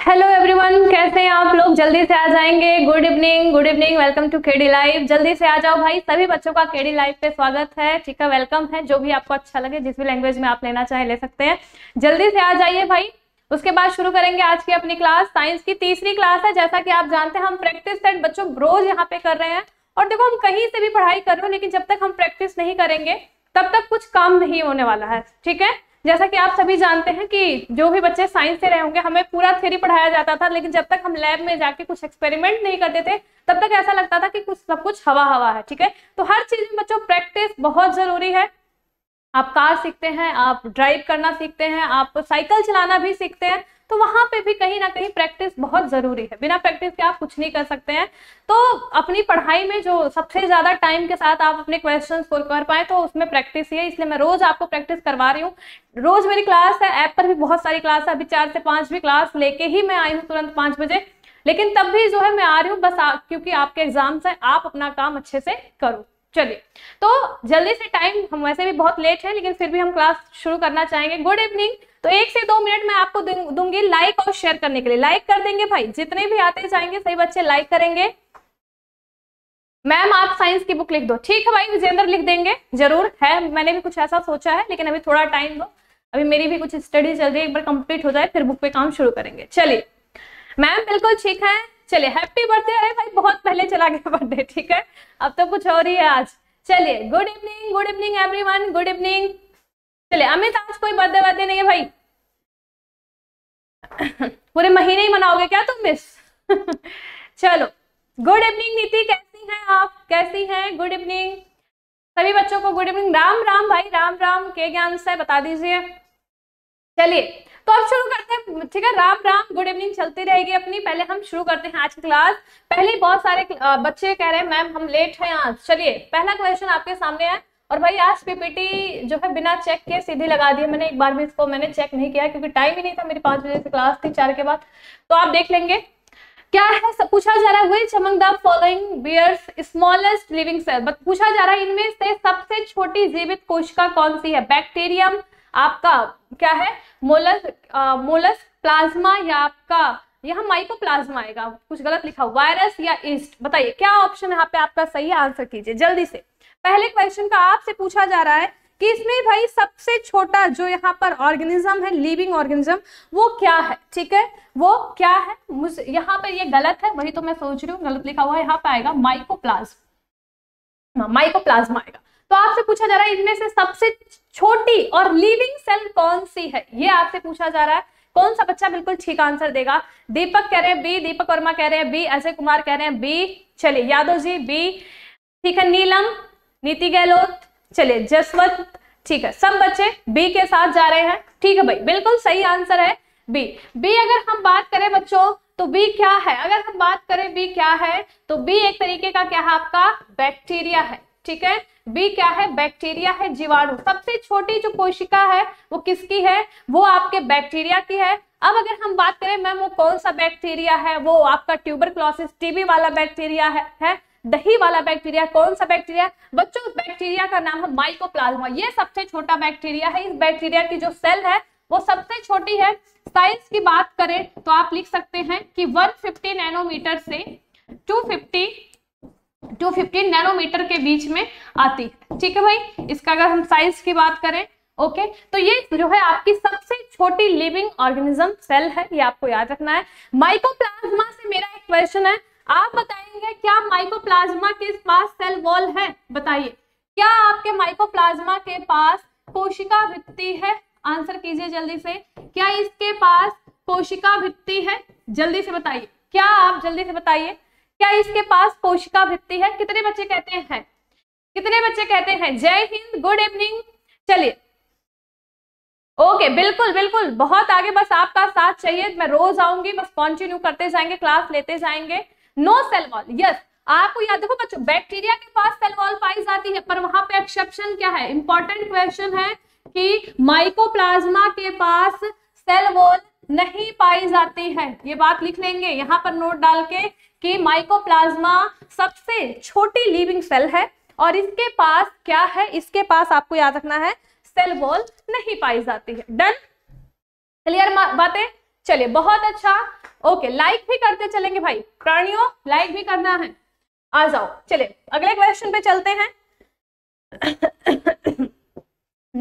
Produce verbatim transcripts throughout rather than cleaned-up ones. Hello everyone, कैसे हैं आप लोग? जल्दी से आ जाएंगे। Good evening, good evening, welcome to KD live. जल्दी से आ जाओ भाई। सभी बच्चों का केडी लाइव पे स्वागत है, ठीक है? वेलकम है। जो भी आपको अच्छा लगे, जिस भी लैंग्वेज में आप लेना चाहे ले सकते हैं। जल्दी से आ जाइए भाई। उसके बाद शुरू करेंगे आज की अपनी क्लास। साइंस की तीसरी क्लास है। जैसा कि आप जानते हैं, हम प्रैक्टिस सेट बच्चों रोज यहाँ पे कर रहे हैं। और देखो, हम कहीं से भी पढ़ाई कर रहे हो, लेकिन जब तक हम प्रैक्टिस नहीं करेंगे तब तक कुछ काम नहीं होने वाला है, ठीक है? जैसा कि आप सभी जानते हैं कि जो भी बच्चे साइंस से रहे होंगे, हमें पूरा थ्योरी पढ़ाया जाता था, लेकिन जब तक हम लैब में जाके कुछ एक्सपेरिमेंट नहीं करते थे तब तक ऐसा लगता था कि कुछ सब कुछ हवा हवा है, ठीक है? तो हर चीज में बच्चों प्रैक्टिस बहुत जरूरी है। आप कार सीखते हैं, आप ड्राइव करना सीखते हैं, आप साइकिल चलाना भी सीखते हैं, तो वहां पे भी कहीं ना कहीं प्रैक्टिस बहुत जरूरी है। बिना प्रैक्टिस के आप कुछ नहीं कर सकते हैं। तो अपनी पढ़ाई में जो सबसे ज्यादा टाइम के साथ आप अपने क्वेश्चंस सोल्व कर पाए, तो उसमें प्रैक्टिस ही है। इसलिए मैं रोज आपको प्रैक्टिस करवा रही हूँ। रोज मेरी क्लास है, ऐप पर भी बहुत सारी क्लास है। अभी चार से पांच भी क्लास लेके ही मैं आई हूँ तुरंत पांच बजे, लेकिन तब भी जो है मैं आ रही हूँ, बस आ, क्योंकि आपके एग्जाम्स है, आप अपना काम अच्छे से करो। चलिए, तो जल्दी से, टाइम हम वैसे भी बहुत लेट है, लेकिन फिर भी हम क्लास शुरू करना चाहेंगे। Good evening. तो एक से दो मिनट मैं आपको दूंगी लाइक और शेयर करने के लिए। लाइक कर देंगे भाई, जितने भी आते जाएंगे सभी बच्चे लाइक करेंगे। मैम आप साइंस की बुक लिख दो, ठीक है भाई? विजेंद्र लिख देंगे, जरूर है। मैंने भी कुछ ऐसा सोचा है, लेकिन अभी थोड़ा टाइम दो, अभी मेरी भी कुछ स्टडी चल रही है, एक बार कंप्लीट हो जाए फिर बुक पे काम शुरू करेंगे। चलिए मैम, बिल्कुल ठीक है। चलिए, हैप्पी बर्थडे। अरे भाई, बहुत पहले चला गया बर्थडे, ठीक है? अब तो कुछ हो रही है आज। चलिए, good evening, good evening everyone, good evening. चलिए, अमित आज कोई बर्थडे बर्थडे नहीं है भाई? पूरे महीने ही मनाओगे क्या तुम मिस? चलो, गुड इवनिंग नीति, कैसी हैं आप? कैसी हैं? गुड इवनिंग सभी बच्चों को, गुड इवनिंग। राम राम भाई, राम राम। के ज्ञान से बता दीजिए। चलिए, तो अब शुरू करते हैं, ठीक है? राम राम, गुड इवनिंग चलती रहेगी अपनी। पहले हम शुरू करते हैं आज की क्लास। पहले बहुत सारे बच्चे कह रहे हैं मैम हम लेट हैं आज। चलिए, पहला क्वेश्चन आपके सामने है। और भाई आज पीपीटी जो है बिना चेक के सीधी लगा दी है मैंने। एक बार भी इसको मैंने चेक नहीं किया, क्योंकि टाइम ही नहीं था। मेरी पांच बजे से क्लास थी, चार के बाद, तो आप देख लेंगे। क्या है सब पूछा जा रहा है? Which among the following bears smallest living cell. पूछा जा रहा है इनमें से सबसे छोटी जीवित कोशिका कौन सी है? बैक्टीरियम, आपका क्या है मोलस मोलस प्लाज्मा, या आपका यहाँ माइकोप्लाज्मा आएगा, कुछ गलत लिखा, वायरस या ईस्ट। बताइए क्या ऑप्शन यहाँ पे आपका सही है? आंसर कीजिए जल्दी से। पहले क्वेश्चन का आपसे पूछा जा रहा है कि इसमें भाई सबसे छोटा जो यहाँ पर ऑर्गेनिज्म है, लिविंग ऑर्गेनिज्म, वो क्या है, ठीक है? वो क्या है? मुझे यहाँ पर ये गलत है, वही तो मैं सोच रही हूँ, गलत लिखा हुआ है। यहाँ पे आएगा माइकोप्लाज्मा, माइकोप्लाज्मा आएगा। तो आपसे पूछा जा रहा है इनमें से सबसे छोटी और लिविंग सेल कौन सी है, ये आपसे पूछा जा रहा है। कौन सा बच्चा बिल्कुल ठीक आंसर देगा? दीपक कह रहे हैं बी, दीपक वर्मा कह रहे हैं बी, अजय कुमार कह रहे हैं बी। चलिए, यादव जी बी, ठीक है। नीलम, नीति गहलोत, चलिए जसवंत, ठीक है। सब बच्चे बी के साथ जा रहे हैं, ठीक है भाई, बिल्कुल सही आंसर है बी। बी अगर हम बात करें बच्चों, तो बी क्या है? अगर हम बात करें बी क्या है, तो बी एक तरीके का क्या है आपका? बैक्टीरिया है, ठीक है? बी क्या है? बैक्टीरिया है, जीवाणु। सबसे छोटी जो कोशिका है वो किसकी है? वो आपके बैक्टीरिया की है। अब अगर हम बात करें मैम वो कौन सा बैक्टीरिया है, वो आपका ट्यूबरक्लोसिस, टीबी वाला बैक्टीरिया है, है? दही वाला बैक्टीरिया, कौन सा बैक्टीरिया बच्चों? बैक्टीरिया का नाम है माइकोप्लाज्मा। ये सबसे छोटा बैक्टीरिया है। इस बैक्टीरिया की जो सेल है वो सबसे छोटी है। साइज की बात करें तो आप लिख सकते हैं कि एक सौ पचास नैनोमीटर से दो सौ पचास दो सौ पचास नैनोमीटर के बीच में आती है, ठीक है भाई? इसका अगर हम साइज की बात करें, ओके, तो ये जो है आपकी सबसे छोटी लिविंग ऑर्गेनिज्म सेल है, ये आपको याद रखना है। माइकोप्लाज्मा से मेरा एक क्वेश्चन है, आप बताएंगे क्या माइकोप्लाज्मा के पास सेल वॉल है? बताइए, क्या आपके माइकोप्लाज्मा के पास कोशिका भित्ति है? आंसर कीजिए जल्दी से। क्या इसके पास कोशिका भित्ति है? जल्दी से बताइए, क्या आप जल्दी से बताइए, क्या इसके पास कोशिका भित्ति है? कितने बच्चे कहते हैं, कितने बच्चे कहते हैं? जय हिंद, गुड इवनिंग। चलिए, ओके, बिल्कुल बिल्कुल, बहुत आगे, बस आपका साथ चाहिए। मैं रोज आऊंगी, बस कंटिन्यू करते जाएंगे, क्लास लेते जाएंगे। नो सेल वॉल, यस, आपको याद रखो बच्चों, बैक्टीरिया के पास सेल वॉल पाई जाती है, पर वहां पे एक्सेप्शन क्या है? इंपॉर्टेंट क्वेश्चन है कि माइकोप्लाज्मा के पास सेल वॉल नहीं पाई जाती है। ये बात लिख लेंगे यहाँ पर नोट डाल के कि माइकोप्लाज्मा सबसे छोटी लिविंग सेल है और इसके पास क्या है? इसके पास आपको याद रखना है सेल वॉल नहीं पाई जाती है। डन, क्लियर बातें? चलिए बहुत अच्छा, ओके लाइक भी करते चलेंगे भाई, प्राणियों लाइक भी करना है। आ जाओ चलिए अगले क्वेश्चन पे चलते हैं।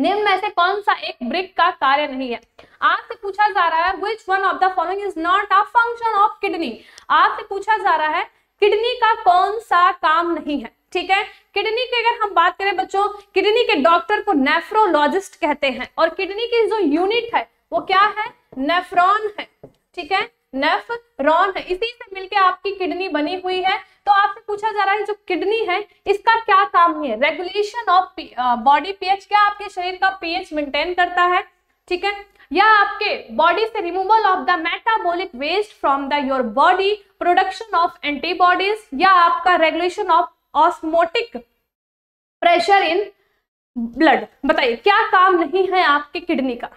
निम्न में से कौन सा एक ब्रिक का कार्य नहीं है? आपसे पूछा जा रहा है which one of the following is not a function of kidney. आपसे पूछा जा रहा है किडनी का कौन सा काम नहीं है, ठीक है। किडनी की अगर हम बात करें बच्चों, किडनी के डॉक्टर को नेफ्रोलॉजिस्ट कहते हैं और किडनी की जो यूनिट है वो क्या है, नेफ्रॉन है, ठीक है, नेफ्रॉन है, इसी से मिलके आपकी किडनी बनी हुई है। तो आपसे पूछा जा रहा है जो किडनी है इसका क्या काम है, रेगुलेशन ऑफ बॉडी पीएच, क्या आपके शरीर का पीएच मेंटेन करता है, ठीक है, या आपके बॉडी से removal of the metabolic waste from the your body, production of antibodies, या आपका regulation of osmotic pressure in blood. बताइए क्या काम नहीं है आपके किडनी का।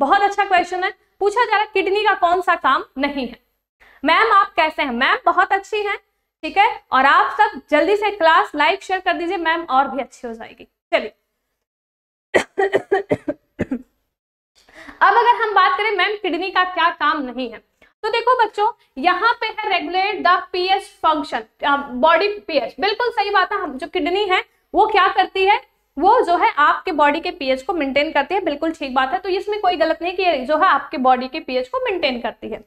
बहुत अच्छा क्वेश्चन है, पूछा जा रहा है किडनी का कौन सा काम नहीं है। मैम आप कैसे हैं? मैम बहुत अच्छी हैं, ठीक है, और आप सब जल्दी से क्लास लाइक शेयर कर दीजिए, मैम और भी अच्छी हो जाएगी। चलिए अब अगर हम बात करें मैम किडनी का क्या काम नहीं है, तो देखो बच्चों यहाँ पे है regulate the pH function, body pH, बिल्कुल सही बात है। जो किडनी है वो क्या करती है, वो जो है आपके बॉडी के पीएच को मेंटेन करती है, बिल्कुल ठीक बात है। तो इसमें कोई गलत नहीं कि जो है आपके बॉडी के पीएच को मेंटेन करती है।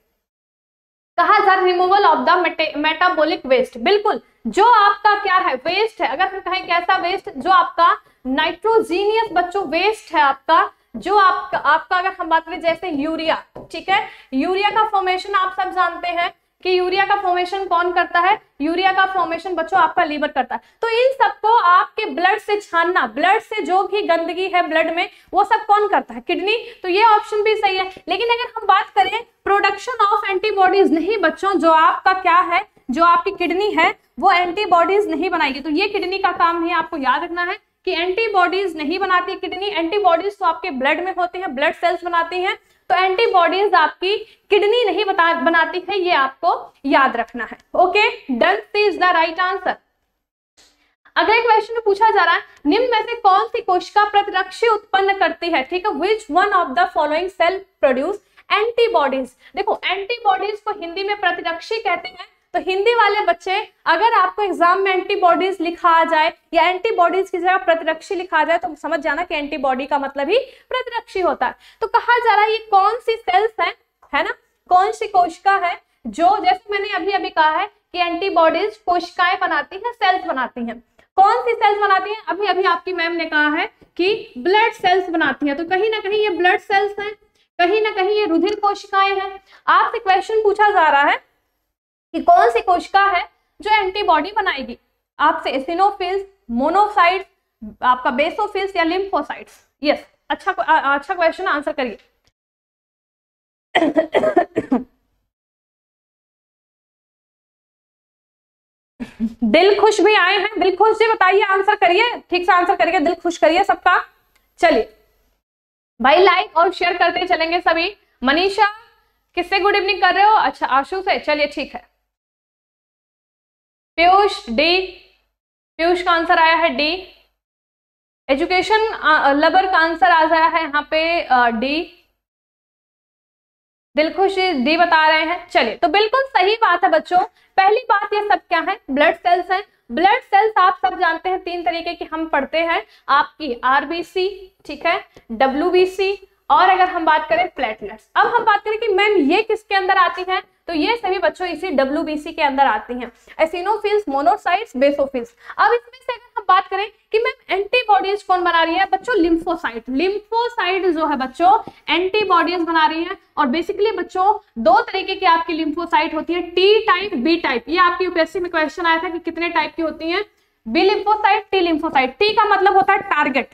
कहा जा removal of the metabolic waste, बिल्कुल जो आपका क्या है वेस्ट है, अगर हम कहें कैसा वेस्ट, जो आपका नाइट्रोजीनियस बच्चों वेस्ट है आपका, जो आपका आपका अगर हम बात करें जैसे यूरिया, ठीक है, यूरिया का फॉर्मेशन आप सब जानते हैं कि यूरिया का फॉर्मेशन कौन करता है, यूरिया का फॉर्मेशन बच्चों आपका लीवर करता है। तो इन सबको आपके ब्लड से छानना, ब्लड से जो भी गंदगी है ब्लड में वो सब कौन करता है, किडनी। तो ये ऑप्शन भी सही है। लेकिन अगर हम बात करें प्रोडक्शन ऑफ एंटीबॉडीज, नहीं बच्चों, जो आपका क्या है, जो आपकी किडनी है वो एंटीबॉडीज नहीं बनाएगी, तो ये किडनी का काम नहीं है। आपको याद रखना है कि एंटीबॉडीज नहीं बनाती किडनी। एंटीबॉडीज तो आपके ब्लड में होते हैं, ब्लड सेल्स बनाती हैं, तो एंटीबॉडीज आपकी किडनी नहीं बता बनाती है, ये आपको याद रखना है। Okay done, is the right answer. अगले क्वेश्चन में पूछा जा रहा है निम्न में से कौन सी कोशिका प्रतिरक्षी उत्पन्न करती है, ठीक है, which one of the following cell produce antibodies. देखो एंटीबॉडीज को हिंदी में प्रतिरक्षी कहते हैं, तो हिंदी वाले बच्चे अगर आपको एग्जाम में एंटीबॉडीज लिखा आ जाए या एंटीबॉडीज की जगह प्रतिरक्षी लिखा आ जाए तो समझ जाना कि एंटीबॉडी का मतलब ही प्रतिरक्षी होता है। तो कहा जा रहा है ये कौन सी सेल्स हैं, है ना, कौन सी कोशिका है जो, जैसे मैंने अभी अभी कहा है कि एंटीबॉडीज कोशिकाएं बनाती हैं, सेल्स बनाती हैं, कौन सी सेल्स बनाती हैं, अभी अभी आपकी मैम ने कहा है कि ब्लड सेल्स बनाती हैं। तो कहीं ना कहीं ये ब्लड सेल्स हैं, कहीं ना कहीं ये रुधिर कोशिकाएं हैं। आपसे क्वेश्चन पूछा जा रहा है कि कौन सी कोशिका है जो एंटीबॉडी बनाएगी, आपसे एसिनोफिल्स, मोनोसाइट्स, आपका बेसोफिल्स या लिम्फोसाइट्स। यस, अच्छा अच्छा क्वेश्चन, आंसर करिए। दिल खुश भी आए हैं, दिल खुश जी बताइए, आंसर करिए, ठीक से आंसर करिए, दिल खुश करिए सबका। चलिए भाई लाइक और शेयर करते चलेंगे सभी। मनीषा किससे गुड इवनिंग कर रहे हो, अच्छा आशु से, चलिए ठीक है। पीयूष डी, पीयूष का आंसर आया है डी। एजुकेशन लवर का आंसर आ गया है यहाँ पे डी। दिलखुश डी बता रहे हैं, चलिए तो बिल्कुल सही बात है बच्चों। पहली बात ये सब क्या है, ब्लड सेल्स हैं। ब्लड सेल्स आप सब जानते हैं तीन तरीके की हम पढ़ते हैं, आपकी आरबीसी, ठीक है, डब्ल्यूबीसी, और अगर हम बात करें प्लेटलेट्स। अब हम बात करें कि मैम ये किसके अंदर आती हैं, तो ये सभी बच्चों इसी डब्ल्यूबीसी के अंदर आती हैं, एसिनोफिल्स, मोनोसाइट्स, बेसोफिल्स। अब इसमें से अगर हम बात करें कि मैम एंटीबॉडीज कौन बना रही है, बच्चों लिम्फोसाइट, लिम्फोसाइट जो है बच्चों एंटीबॉडीज बना रही है। और बेसिकली बच्चों दो तरीके की आपकी लिम्फोसाइट होती है, टी टाइप, बी टाइप। ये आपकी यूपीएससी में क्वेश्चन आया था कि कितने टाइप की होती है, B lymphocyte, T lymphocyte. T का मतलब होता है टारगेट,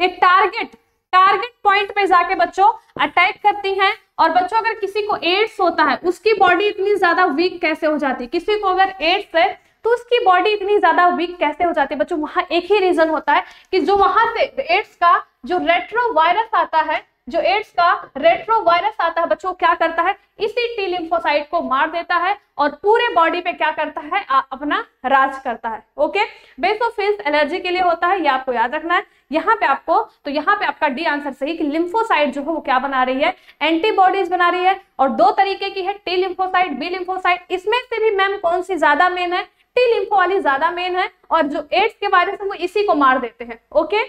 एक टारगेट टारगेट पॉइंट पे जाके बच्चों अटैक करती हैं। और बच्चों अगर किसी को एड्स होता है, उसकी बॉडी इतनी ज्यादा वीक कैसे हो जाती है, किसी को अगर एड्स है तो उसकी बॉडी इतनी ज्यादा वीक कैसे हो जाती है बच्चों, वहां एक ही रीजन होता है कि जो वहां से एड्स का जो रेट्रोवायरस आता है जो एड्स का रेट्रोवायरस आता है बच्चों, क्या करता है, इसी टी लिम्फोसाइट को मार देता है और पूरे बॉडी पे क्या करता है, आ, अपना राज करता है। ओके, बेसोफिल्स एलर्जी के लिए होता है, ये आपको याद रखना है। यहाँ पे आपको तो यहाँ पे आपका डी आंसर सही कि लिम्फोसाइट जो है वो क्या बना रही है, एंटीबॉडीज बना रही है। और दो तरीके की है, टी लिम्फोसाइट, बी लिम्फोसाइट। इसमें से भी मैम कौन सी ज्यादा मेन है, टी लिम्फो वाली ज्यादा मेन है, और जो एड्स के वायरस है वो इसी को मार देते हैं। ओके,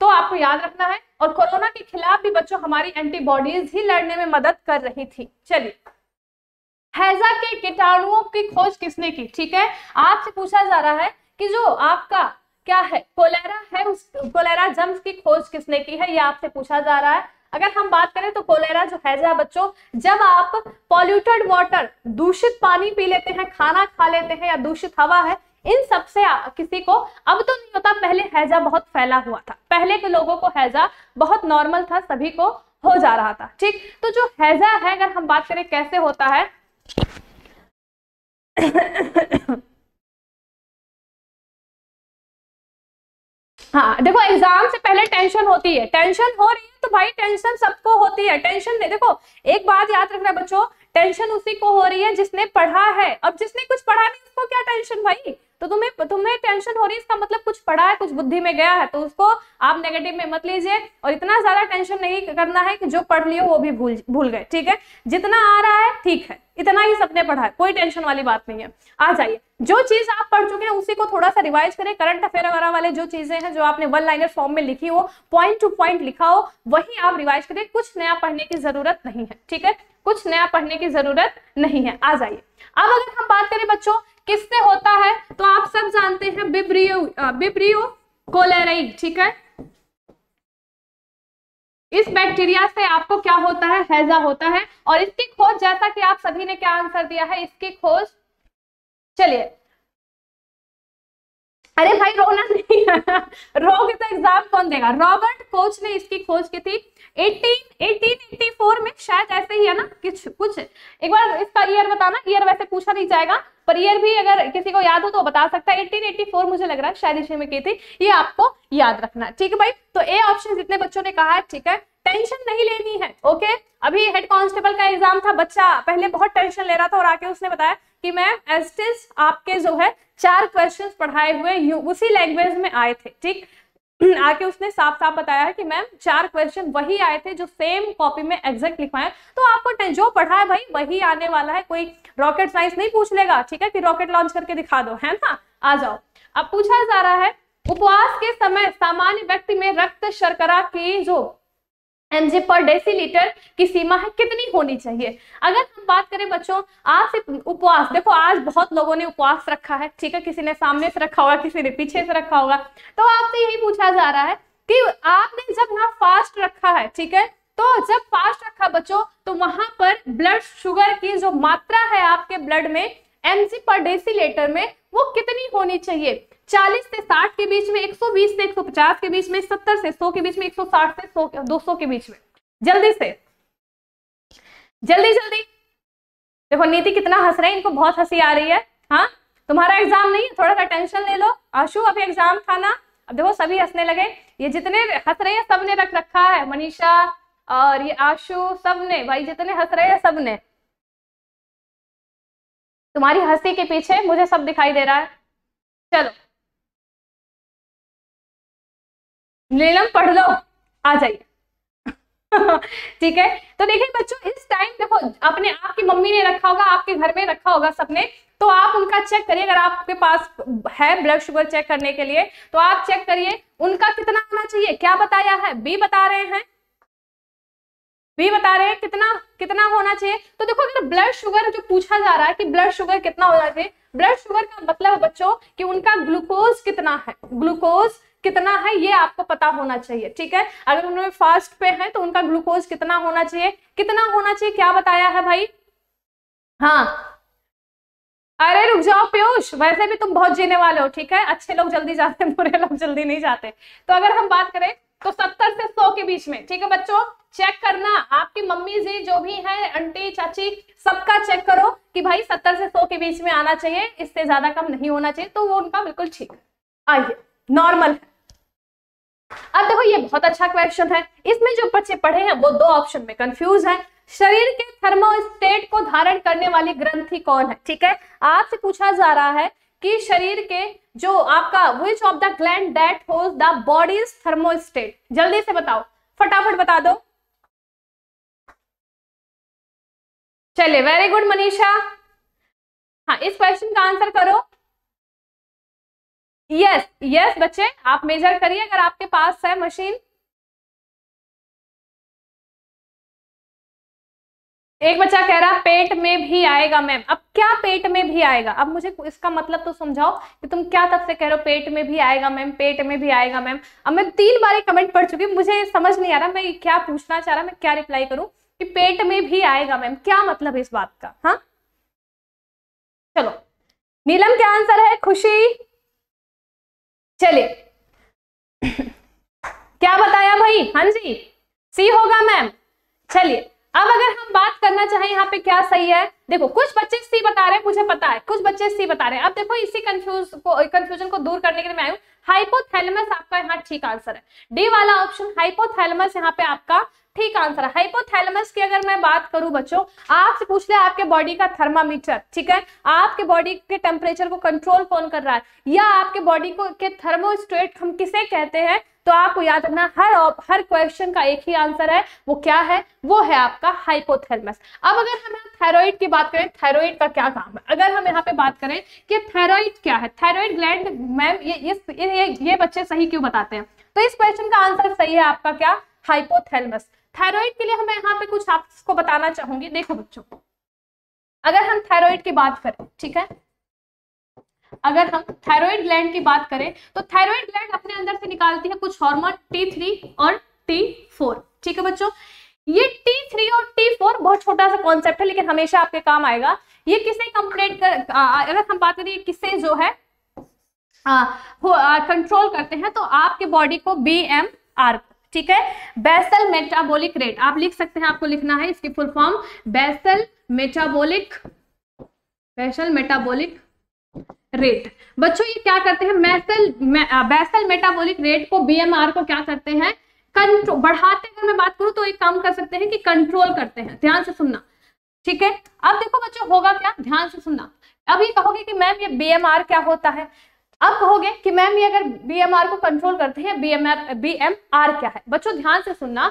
तो आपको याद रखना है। और कोरोना के खिलाफ भी बच्चों हमारी एंटीबॉडीज ही लड़ने में मदद कर रही थी। चलिए, हैजा के कीटाणुओं की खोज किसने की? ठीक है, आपसे पूछा जा रहा है कि जो आपका क्या है कोलेरा है, उस कोलेरा जम्स की खोज किसने की है, ये आपसे पूछा जा रहा है। अगर हम बात करें तो कोलेरा जो हैजा बच्चों, जब आप पॉल्यूटेड वाटर, दूषित पानी पी लेते हैं, खाना खा लेते हैं या दूषित हवा है, इन सबसे किसी को अब तो नहीं होता, पहले हैजा बहुत फैला हुआ था, पहले के लोगों को हैजा बहुत नॉर्मल था, सभी को हो जा रहा था। ठीक, तो जो हैजा है अगर हम बात करें कैसे होता है हाँ देखो, एग्जाम से पहले टेंशन होती है, टेंशन हो रही है तो भाई टेंशन सबको होती है, टेंशन नहीं। देखो एक बात याद रखना बच्चों, टेंशन उसी को हो रही है जिसने पढ़ा है। अब जिसने कुछ पढ़ा नहीं उसको क्या टेंशन भाई, तो तुम्हें तुम्हें टेंशन हो रही है इसका मतलब कुछ पढ़ा है, कुछ बुद्धि में गया है, तो उसको आप नेगेटिव में मत लीजिए। और इतना ज्यादा टेंशन नहीं करना है कि जो पढ़ लियो वो भी भूल भूल गए। ठीक है, जितना आ रहा है ठीक है, इतना ही सबने पढ़ा है, कोई टेंशन वाली बात नहीं है। आ जाइए, जो चीज आप पढ़ चुके हैं उसी को थोड़ा सा रिवाइज करें। करंट अफेयर वगैरह वाले जो चीजें हैं जो आपने वन लाइनर फॉर्म में लिखी हो, पॉइंट टू पॉइंट लिखा हो, वही आप रिवाइज करें, कुछ नया पढ़ने की जरूरत नहीं है। ठीक है, कुछ नया पढ़ने की जरूरत नहीं है। आ जाइए, अब अगर हम बात करें बच्चों किससे होता है, तो आप सब जानते हैं बिब्रियो बिब्रियो कोलेराई। ठीक है, इस बैक्टीरिया से आपको क्या होता है, हैजा होता है। और इसकी खोज, जैसा कि आप सभी ने क्या आंसर दिया है, इसकी खोज, चलिए अरे भाई रोना नहीं रोग तो एग्जाम कौन देगा, रॉबर्ट कोच ने इसकी खोज की थी अठारह अठारह चौरासी में, शायद ऐसे ही है ना, कुछ कुछ एक बार इसका ईयर बताना। ईयर वैसे पूछा नहीं जाएगा, पर ईयर भी अगर किसी को याद हो तो बता सकता है। अठारह चौरासी मुझे लग रहा है शायद इसी में की थी, ये आपको याद रखना। ठीक है भाई, तो ए ऑप्शन जितने बच्चों ने कहा है। ठीक है, टेंशन नहीं लेनी है। ओके, अभी हेड कांस्टेबल का एग्जाम था, बच्चा पहले बहुत टेंशन ले रहा था और आके उसने बताया कि मैम एस्टिस आपके जो है चार क्वेश्चंस पढ़ाए हुए उसी लैंग्वेज में आए थे। ठीक, आके उसने साफ साफ बताया है कि मैम चार क्वेश्चन वही आए थे जो सेम कॉपी में एग्जैक्ट लिखवाए, तो आपको जो पढ़ा है भाई वही आने वाला है, कोई रॉकेट साइंस नहीं पूछ लेगा। ठीक है, कि रॉकेट लॉन्च करके दिखा दो, है ना। आ जाओ, अब पूछा जा रहा है उपवास के समय सामान्य व्यक्ति में रक्त शर्करा की जो एमजी पर डेसीलीटर की सीमा है कितनी होनी चाहिए। अगर हम बात करें बच्चों, आज से उपवास, देखो आज बहुत लोगों ने उपवास रखा है। ठीक है, किसी ने सामने से रखा होगा, किसी ने पीछे से रखा होगा, तो आपसे यही पूछा जा रहा है कि आपने जब यहाँ फास्ट रखा है, ठीक है, तो जब फास्ट रखा बच्चों तो वहां पर ब्लड शुगर की जो मात्रा है आपके ब्लड में एमजी पर डेसीलीटर में वो कितनी होनी चाहिए, चालीस से साठ के बीच में, एक सौ बीस से एक सौ पचास के बीच में, सत्तर से सौ के बीच में, एक सौ साठ से दो सौ के बीच में। जल्दी से जल्दी जल्दी, देखो नीति कितना हंस रही है, इनको बहुत हंसी आ रही है। हाँ, तुम्हारा एग्जाम नहीं, थोड़ा सा टेंशन ले लो। आशु अभी एग्जाम था ना, अब देखो सभी हंसने लगे, ये जितने हंस रहे हैं सबने रख रखा है, मनीषा और ये आशु, सबने भाई जितने हंस रहे हैं सबने, तुम्हारी हंसी के पीछे मुझे सब दिखाई दे रहा है। चलो नीलम पढ़ लो, आ जाइए ठीक है, तो देखिए बच्चों इस टाइम देखो अपने आपकी मम्मी ने रखा होगा, आपके घर में रखा होगा सबने, तो आप उनका चेक करिए। अगर आपके पास है ब्लड शुगर चेक करने के लिए तो आप चेक करिए उनका कितना आना चाहिए। क्या बताया है, बी बता रहे हैं, बी बता रहे हैं कितना कितना होना चाहिए। तो देखो अगर ब्लड शुगर जो पूछा जा रहा है कि ब्लड शुगर कितना होना चाहिए, ब्लड शुगर का मतलब है बच्चों कि उनका ग्लूकोज कितना है, ग्लूकोज कितना है ये आपको पता होना चाहिए। ठीक है, अगर उन्होंने फास्ट पे है तो उनका ग्लूकोज कितना होना चाहिए, कितना होना चाहिए क्या बताया है भाई। हाँ, अरे रुक जाओ पीयूष, वैसे भी तुम बहुत जीने वाले हो। ठीक है, अच्छे लोग जल्दी जाते हैं, बुरे लोग जल्दी नहीं जाते। तो अगर हम बात करें तो सत्तर से सौ के बीच में। ठीक है बच्चों, चेक करना आपकी मम्मी जी जो भी है, आंटी चाची, सबका चेक करो कि भाई सत्तर से सौ के बीच में आना चाहिए, इससे ज्यादा कम नहीं होना चाहिए, तो वो उनका बिल्कुल ठीक। आइए, नॉर्मल अब देखो ये बहुत अच्छा क्वेश्चन है, इसमें जो बच्चे पढ़े हैं वो दो ऑप्शन में कंफ्यूज हैं। शरीर के थर्मोस्टेट को धारण करने वाली ग्रंथि कौन है? ठीक है, आपसे पूछा जा रहा है कि शरीर के जो आपका which of the gland that holds the body's thermostat, जल्दी से बताओ, फटाफट बता दो। चलिए वेरी गुड मनीषा, हाँ इस क्वेश्चन का आंसर करो। यस yes, यस yes, बच्चे आप मेजर करिए अगर आपके पास है मशीन। एक बच्चा कह रहा पेट में भी आएगा मैम, अब क्या पेट में भी आएगा? अब मुझे इसका मतलब तो समझाओ कि तुम क्या तब से कह रहे हो पेट में भी आएगा मैम, पेट में भी आएगा मैम। अब मैं तीन बार कमेंट पढ़ चुकी हूँ, मुझे समझ नहीं आ रहा मैं क्या पूछना चाह रहा, मैं क्या रिप्लाई करूं कि पेट में भी आएगा मैम, क्या मतलब है इस बात का? हाँ चलो नीलम क्या आंसर है? खुशी, चलिए क्या बताया भाई? हाँ जी सी होगा मैम। चलिए अब अगर हम बात करना चाहें यहाँ पे क्या सही है, देखो कुछ बच्चे सी बता रहे हैं मुझे पता है, कुछ बच्चे सी बता रहे हैं। अब देखो इसी कंफ्यूज को कंफ्यूजन को दूर करने के लिए मैं आई हूँ। हाइपोथैलेमस आपका यहाँ ठीक आंसर है, डी वाला ऑप्शन हाइपोथैलेमस यहाँ पे आपका ठीक आंसर है। हाइपोथैलेमस की अगर मैं बात करूं बच्चों, आपसे पूछ ले आपके बॉडी का थर्मामीटर, ठीक है, आपके बॉडी के टेम्परेचर को कंट्रोल कौन कर रहा है, या आपके बॉडी को के थर्मोस्टेट हम किसे कहते हैं, तो आपको याद रखना हर हर क्वेश्चन का एक ही आंसर है, वो क्या है? वो है आपका हाइपोथैलेमस। अब अगर हम थायराइड की बात करें, थायराइड का क्या काम है? अगर हम यहाँ पे बात करें कि थायराइड क्या है, थायराइड ग्लैंड मैम ये ये, ये ये बच्चे सही क्यों बताते हैं, तो इस क्वेश्चन का आंसर सही है आपका क्या? हाइपोथैलेमस। थायराइड के लिए हमें यहाँ पे कुछ आपको बताना चाहूंगी। देखो बच्चों अगर हम थायराइड की बात करें, ठीक है, अगर हम थायराइड ग्लैंड की बात करें तो थायराइड ग्लैंड अपने अंदर से निकालती है कुछ हार्मोन टी थ्री और टी फोर, ठीक है बच्चों। ये टी थ्री और टी फोर बहुत छोटा सा कॉन्सेप्ट है लेकिन हमेशा आपके काम आएगा। ये किसे कंप्लीट कर आ, अगर हम बात करें किससे जो है कंट्रोल करते हैं, तो आपके बॉडी को बी एम आर, ठीक है, बेसल मेटाबॉलिक रेट, आप लिख सकते हैं, आपको लिखना है इसकी full form basal metabolic basal metabolic rate. बच्चों ये क्या करते हैं, बेसल बेसल मेटाबॉलिक रेट को बी एम आर को क्या करते हैं, कंट्रोल बढ़ाते हैं। मैं बात करूं तो एक काम कर सकते हैं कि कंट्रोल करते हैं, ध्यान से सुनना, ठीक है। अब देखो बच्चों होगा क्या, ध्यान से सुनना। अब ये कहोगे कि मैम ये बी एम आर क्या होता है, अब कहोगे कि मैम ये अगर बी एम आर को कंट्रोल करते हैं, बीएमआर बीएमआर क्या है? बच्चों ध्यान से सुनना,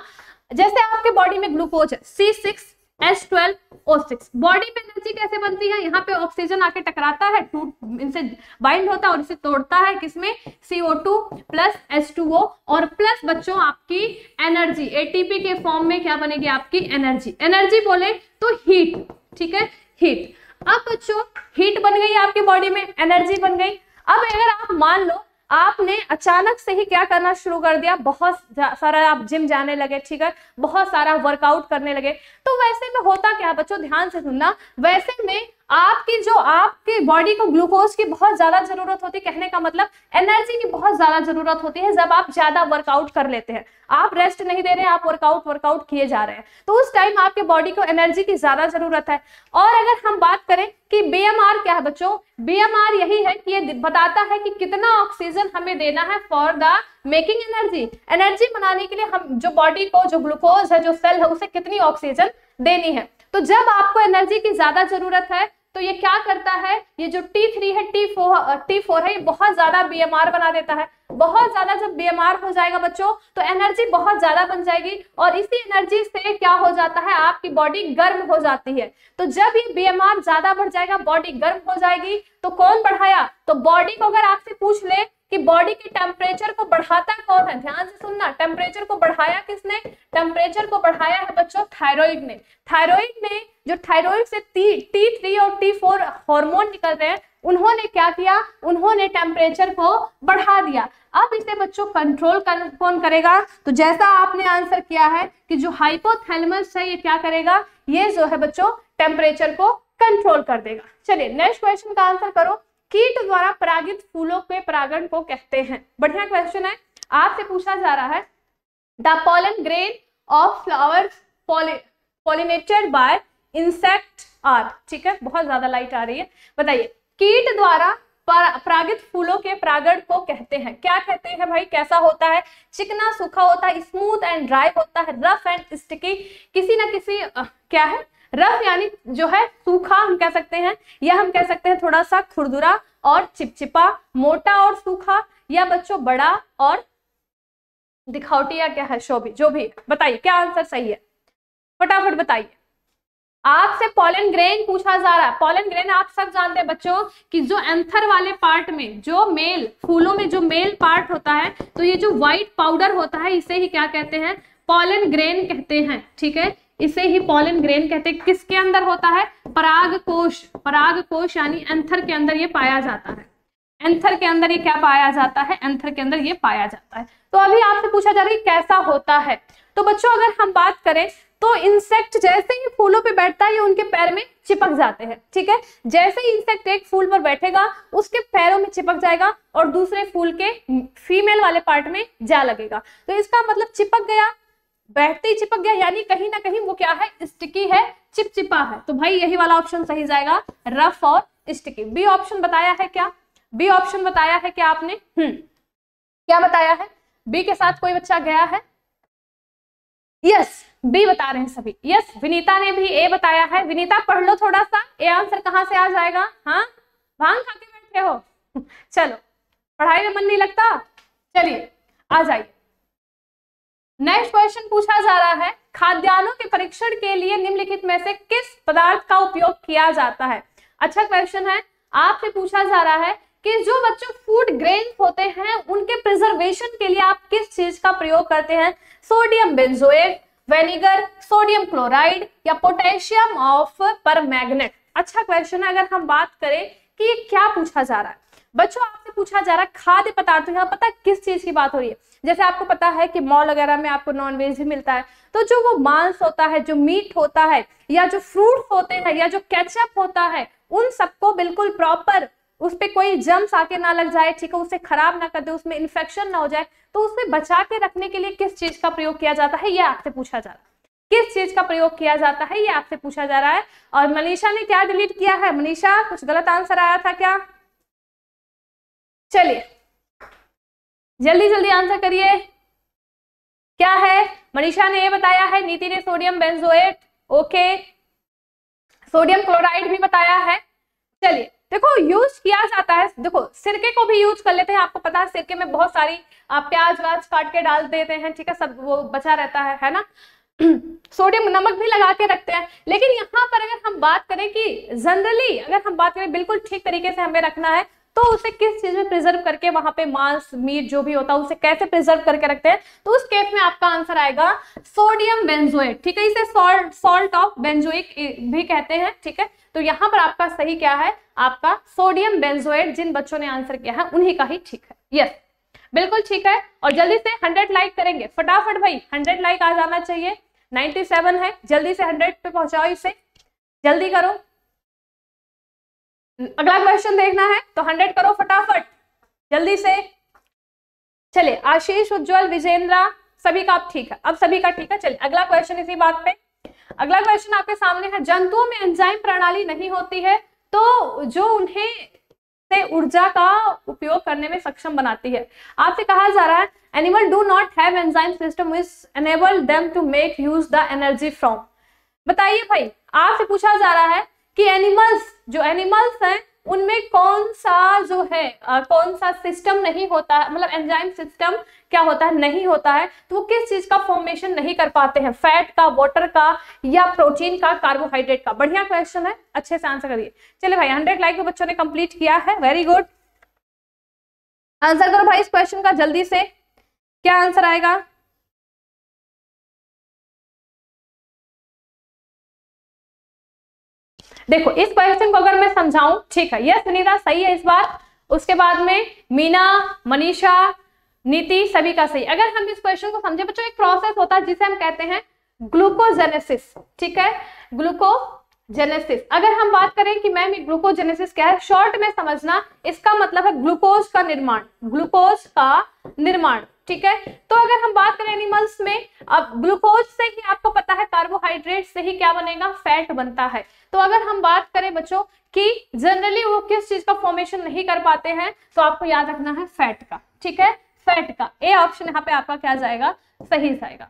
जैसे आपके बॉडी में ग्लूकोज है C six H twelve O six, body में एनर्जी कैसे बनती है, यहाँ पे ऑक्सीजन आके टकराता है, टूट इनसे बाइंड होता है और इसे तोड़ता है किसमें, C O two plus H two O और प्लस बच्चों आपकी एनर्जी ए टी पी के फॉर्म में क्या बनेगी आपकी एनर्जी, एनर्जी बोले तो हीट, ठीक है हीट। अब बच्चों हीट बन गई आपकी बॉडी में, एनर्जी बन गई। अब अगर आप मान लो आपने अचानक से ही क्या करना शुरू कर दिया, बहुत सारा आप जिम जाने लगे, ठीक है, बहुत सारा वर्कआउट करने लगे, तो वैसे में होता क्या बच्चों, ध्यान से सुनना, वैसे में आपकी जो आपकी बॉडी को ग्लूकोज की बहुत ज्यादा जरूरत होती है, कहने का मतलब एनर्जी की बहुत ज्यादा जरूरत होती है। जब आप ज्यादा वर्कआउट कर लेते हैं, आप रेस्ट नहीं दे रहे, आप वर्कआउट वर्कआउट किए जा रहे हैं, तो उस टाइम आपके बॉडी को एनर्जी की ज्यादा जरूरत है। और अगर हम बात करें कि बी एम आर क्या है बच्चों, बी एम आर यही है कि ये बताता है कि कितना ऑक्सीजन हमें देना है for the making energy, energy बनाने के लिए हम जो बॉडी को जो ग्लूकोज है जो सेल है उसे कितनी ऑक्सीजन देनी है। तो जब आपको एनर्जी की ज्यादा जरूरत है तो ये क्या करता है, ये जो टी थ्री है टी फोर है ये बहुत ज्यादा बी एम आर बना देता है। बहुत ज्यादा जब बी एम आर हो जाएगा बच्चों तो एनर्जी बहुत ज्यादा बन जाएगी और इसी एनर्जी से क्या हो जाता है आपकी बॉडी गर्म हो जाती है। तो जब ये बी एम आर ज्यादा बढ़ जाएगा बॉडी गर्म हो जाएगी, तो कौन बढ़ाया, तो बॉडी को अगर आपसे पूछ ले कि बॉडी के टेम्परेचर को बढ़ाता कौन है, ध्यान से सुनना, टेम्परेचर को बढ़ाया किसने, टेम्परेचर को बढ़ाया है बच्चों थायराइड ने। थायराइड ने जो थायराइड से टी थ्री और टी फोर हॉर्मोन निकल रहे हैं उन्होंने क्या किया, उन्होंने टेम्परेचर को बढ़ा दिया। अब इसे बच्चों कंट्रोल कौन करेगा, तो जैसा आपने आंसर किया है कि जो हाइपोथैलेमस है ये क्या करेगा, ये जो है बच्चों टेम्परेचर को कंट्रोल कर देगा। चलिए नेक्स्ट क्वेश्चन का आंसर करो, कीट द्वारा परागित फूलों के परागण को कहते हैं। बढ़िया क्वेश्चन है, आपसे पूछा जा रहा है the pollen grain of flowers pollinated by insect are, ठीक है, बहुत ज्यादा लाइट आ रही है, बताइए कीट द्वारा परागित फूलों के परागण को कहते हैं। क्या कहते हैं भाई? कैसा होता है? चिकना, सूखा होता है, स्मूथ एंड ड्राई होता है, रफ एंड स्टिकी, किसी ना किसी आ, क्या है रफ यानी जो है सूखा हम कह सकते हैं, या हम कह सकते हैं थोड़ा सा खुरदुरा और चिपचिपा, मोटा और सूखा, या बच्चों बड़ा और दिखावटी, या क्या है शोभी, जो भी। बताइए क्या आंसर सही है, फटाफट बताइए। आपसे पॉलन ग्रेन पूछा जा रहा है। पॉलन ग्रेन आप सब जानते हैं बच्चों कि जो एंथर वाले पार्ट में, जो मेल फूलों में जो मेल पार्ट होता है, तो ये जो व्हाइट पाउडर होता है इसे ही क्या कहते हैं? पॉलन ग्रेन कहते हैं। ठीक है, इसे ही पॉलन ग्रेन कहते हैं। किसके अंदर होता है? पराग कोश, पराग कोश यानी एंथर के अंदर ये पाया जाता है। एंथर के अंदर ये क्या पाया जाता है? एंथर के अंदर ये पाया जाता है। तो अभी आपसे पूछा जा रहा है कैसा होता है। तो बच्चों अगर हम बात करें तो इंसेक्ट जैसे ही फूलों पे बैठता है ये उनके पैर में चिपक जाते हैं। ठीक है, जैसे ही इंसेक्ट एक फूल पर बैठेगा उसके पैरों में चिपक जाएगा और दूसरे फूल के फीमेल वाले पार्ट में जा लगेगा। तो इसका मतलब चिपक गया, बैठते ही चिपक गया, यानी कहीं ना कहीं वो क्या है? स्टिकी है, चिपचिपा है। तो भाई यही वाला ऑप्शन सही जाएगा, रफ और स्टिकी। बी ऑप्शन बताया है क्या? बी ऑप्शन बताया है क्या आपने? हम्म क्या बताया है? बी के साथ कोई बच्चा गया है? यस, बी बता रहे हैं सभी। यस, विनीता ने भी ए बताया है। विनीता पढ़ लो थोड़ा सा, ए आंसर कहाँ से आ जाएगा? हाँ, भांग खा के बैठे हो, चलो पढ़ाई में मन नहीं लगता। चलिए आ जाइए, नेक्स्ट क्वेश्चन पूछा जा रहा है, खाद्यान्नों के परीक्षण के लिए निम्नलिखित में से किस पदार्थ का उपयोग किया जाता है? अच्छा क्वेश्चन है। आपसे पूछा जा रहा है कि जो बच्चों फूड ग्रेन होते हैं उनके प्रिजर्वेशन के लिए आप किस चीज का प्रयोग करते हैं? Sodium benzoate, vinegar, sodium chloride, या पोटेशियम ऑफ परमैंगनेट। अच्छा क्वेश्चन है। अगर हम बात करें कि ये क्या पूछा जा रहा है बच्चों, आपसे पूछा जा रहा है खाद्य पदार्थों, यहाँ पता है किस चीज की बात हो रही है? जैसे आपको पता है कि मॉल वगैरह में आपको नॉनवेज भी मिलता है, तो जो वो मांस होता है, जो मीट होता है, या जो फ्रूट्स होते हैं, या जो केचप होता है, उन सबको बिल्कुल प्रॉपर, उस पर कोई जम्स आके ना लग जाए, ठीक है, उसे खराब ना कर दे, उसमें इन्फेक्शन ना हो जाए, तो उसमें बचा के रखने के लिए किस चीज का प्रयोग किया जाता है? ये आपसे पूछा जा रहा है। किस चीज का प्रयोग किया जाता है ये आपसे पूछा जा रहा है। और मनीषा ने क्या डिलीट किया है? मनीषा कुछ गलत आंसर आया था क्या? चलिए जल्दी जल्दी आंसर करिए, क्या है? मनीषा ने ये बताया है, नीति ने sodium benzoate, okay, sodium chloride भी बताया है। चलिए देखो यूज किया जाता है, देखो सिरके को भी यूज कर लेते हैं। आपको पता है सिरके में बहुत सारी प्याज व्याज काट के डाल देते हैं, ठीक है, सब वो बचा रहता है, है ना। सोडियम नमक भी लगा के रखते हैं। लेकिन यहाँ पर अगर हम बात करें कि जनरली अगर हम बात करें बिल्कुल ठीक तरीके से हमें रखना है, तो उसे किस चीज में प्रिजर्व करके, वहां पे मांस मीट जो भी होता है उसे कैसे प्रिजर्व करके रखते हैं, तो उस केस में आपका आंसर आएगा सोडियम बेंजोएट। ठीक है, इसे सॉल्ट सॉल्ट ऑफ बेंजोइक भी कहते हैं। ठीक है, तो यहाँ पर आपका सही क्या है? आपका सोडियम बेंजोएट। जिन बच्चों ने आंसर किया है उन्हीं का ही ठीक है। यस, बिल्कुल ठीक है। और जल्दी से हंड्रेड लाइक करेंगे फटाफट भाई, हंड्रेड लाइक आ जाना चाहिए। नाइन्टी सेवन है, जल्दी से हंड्रेड पे पहुंचाओ इसे, जल्दी करो। अगला क्वेश्चन देखना है तो हंड्रेड करो फटाफट जल्दी से। चले आशीष, उज्जवल, विजेंद्रा, सभी का आप ठीक है, अब सभी का ठीक है। चलिए अगला क्वेश्चन इसी बात पे, अगला क्वेश्चन आपके सामने है, जंतुओं में एंजाइम प्रणाली नहीं होती है तो जो उन्हें से ऊर्जा का उपयोग करने में सक्षम बनाती है। आपसे कहा जा रहा है animal do not have enzyme system which enable them to make use the energy from. बताइए भाई, आपसे पूछा जा रहा है कि एनिमल्स जो एनिमल्स हैं उनमें कौन सा जो है आ, कौन सा सिस्टम नहीं होता, मतलब एंजाइम सिस्टम क्या होता है, नहीं होता है, तो वो किस चीज का फॉर्मेशन नहीं कर पाते हैं? फैट का, वाटर का, या प्रोटीन का, कार्बोहाइड्रेट का। बढ़िया क्वेश्चन है, अच्छे से आंसर करिए। चले भाई हंड्रेड लाइक बच्चों ने कंप्लीट किया है, वेरी गुड। आंसर करो भाई इस क्वेश्चन का जल्दी से, क्या आंसर आएगा? देखो इस क्वेश्चन को अगर मैं समझाऊं, ठीक है, यस सुनीता सही है इस बार, उसके बाद में मीना, मनीषा, नीति, सभी का सही। अगर हम इस क्वेश्चन को समझे बच्चों, एक प्रोसेस होता है जिसे हम कहते हैं ग्लूकोजेनेसिस। ठीक है, ग्लूकोजेनेसिस। अगर हम बात करें कि मैम ग्लूकोजेनेसिस क्या है, शॉर्ट में समझना इसका मतलब है ग्लूकोज का निर्माण, ग्लूकोज का निर्माण। ठीक है। तो अगर हम बात करें एनिमल्स में, अब ग्लूकोज से ही आपको पता है कार्बोहाइड्रेट से ही क्या बनेगा, फैट बनता है। तो अगर हम बात करें बच्चों कि जनरली वो किस चीज का फॉर्मेशन नहीं कर पाते हैं, तो आपको याद रखना है फैट का, ठीक है, फैट का। ए ऑप्शन यहाँ पे आपका क्या जाएगा, सही जाएगा।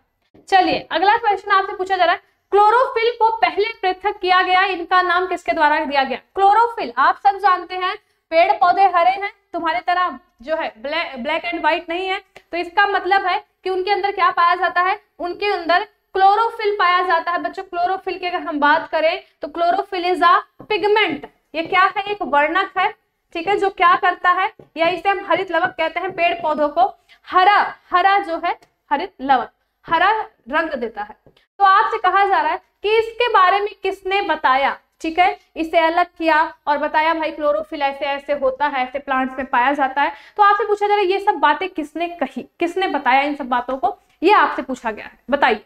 चलिए अगला क्वेश्चन आपसे पूछा जा रहा है, क्लोरोफिल को पहले पृथक किया गया, इनका नाम किसके द्वारा दिया गया। क्लोरोफिल आप सब जानते हैं, पेड़ पौधे हरे हैं, तुम्हारे तरह जो है ब्लैक ब्लैक एंड व्हाइट नहीं है, तो इसका मतलब है कि उनके अंदर क्या पाया जाता है, उनके अंदर क्लोरोफिल पाया जाता है। बच्चों क्लोरोफिल की अगर हम बात करें तो क्लोरोफिल इज अ पिगमेंट, ये क्या है, एक वर्णक है, ठीक है, जो क्या करता है, या इसे हम हरित लवक कहते हैं, पेड़ पौधों को हरा हरा जो है हरित लवक, हरा रंग देता है। तो आपसे कहा जा रहा है कि इसके बारे में किसने बताया, ठीक है, इसे अलग किया और बताया भाई क्लोरोफिल ऐसे ऐसे होता है, ऐसे प्लांट्स में पाया जाता है। तो आपसे पूछा जा रहा है ये सब बातें किसने कही, किसने बताया इन सब बातों को, ये आपसे पूछा गया है, बताइए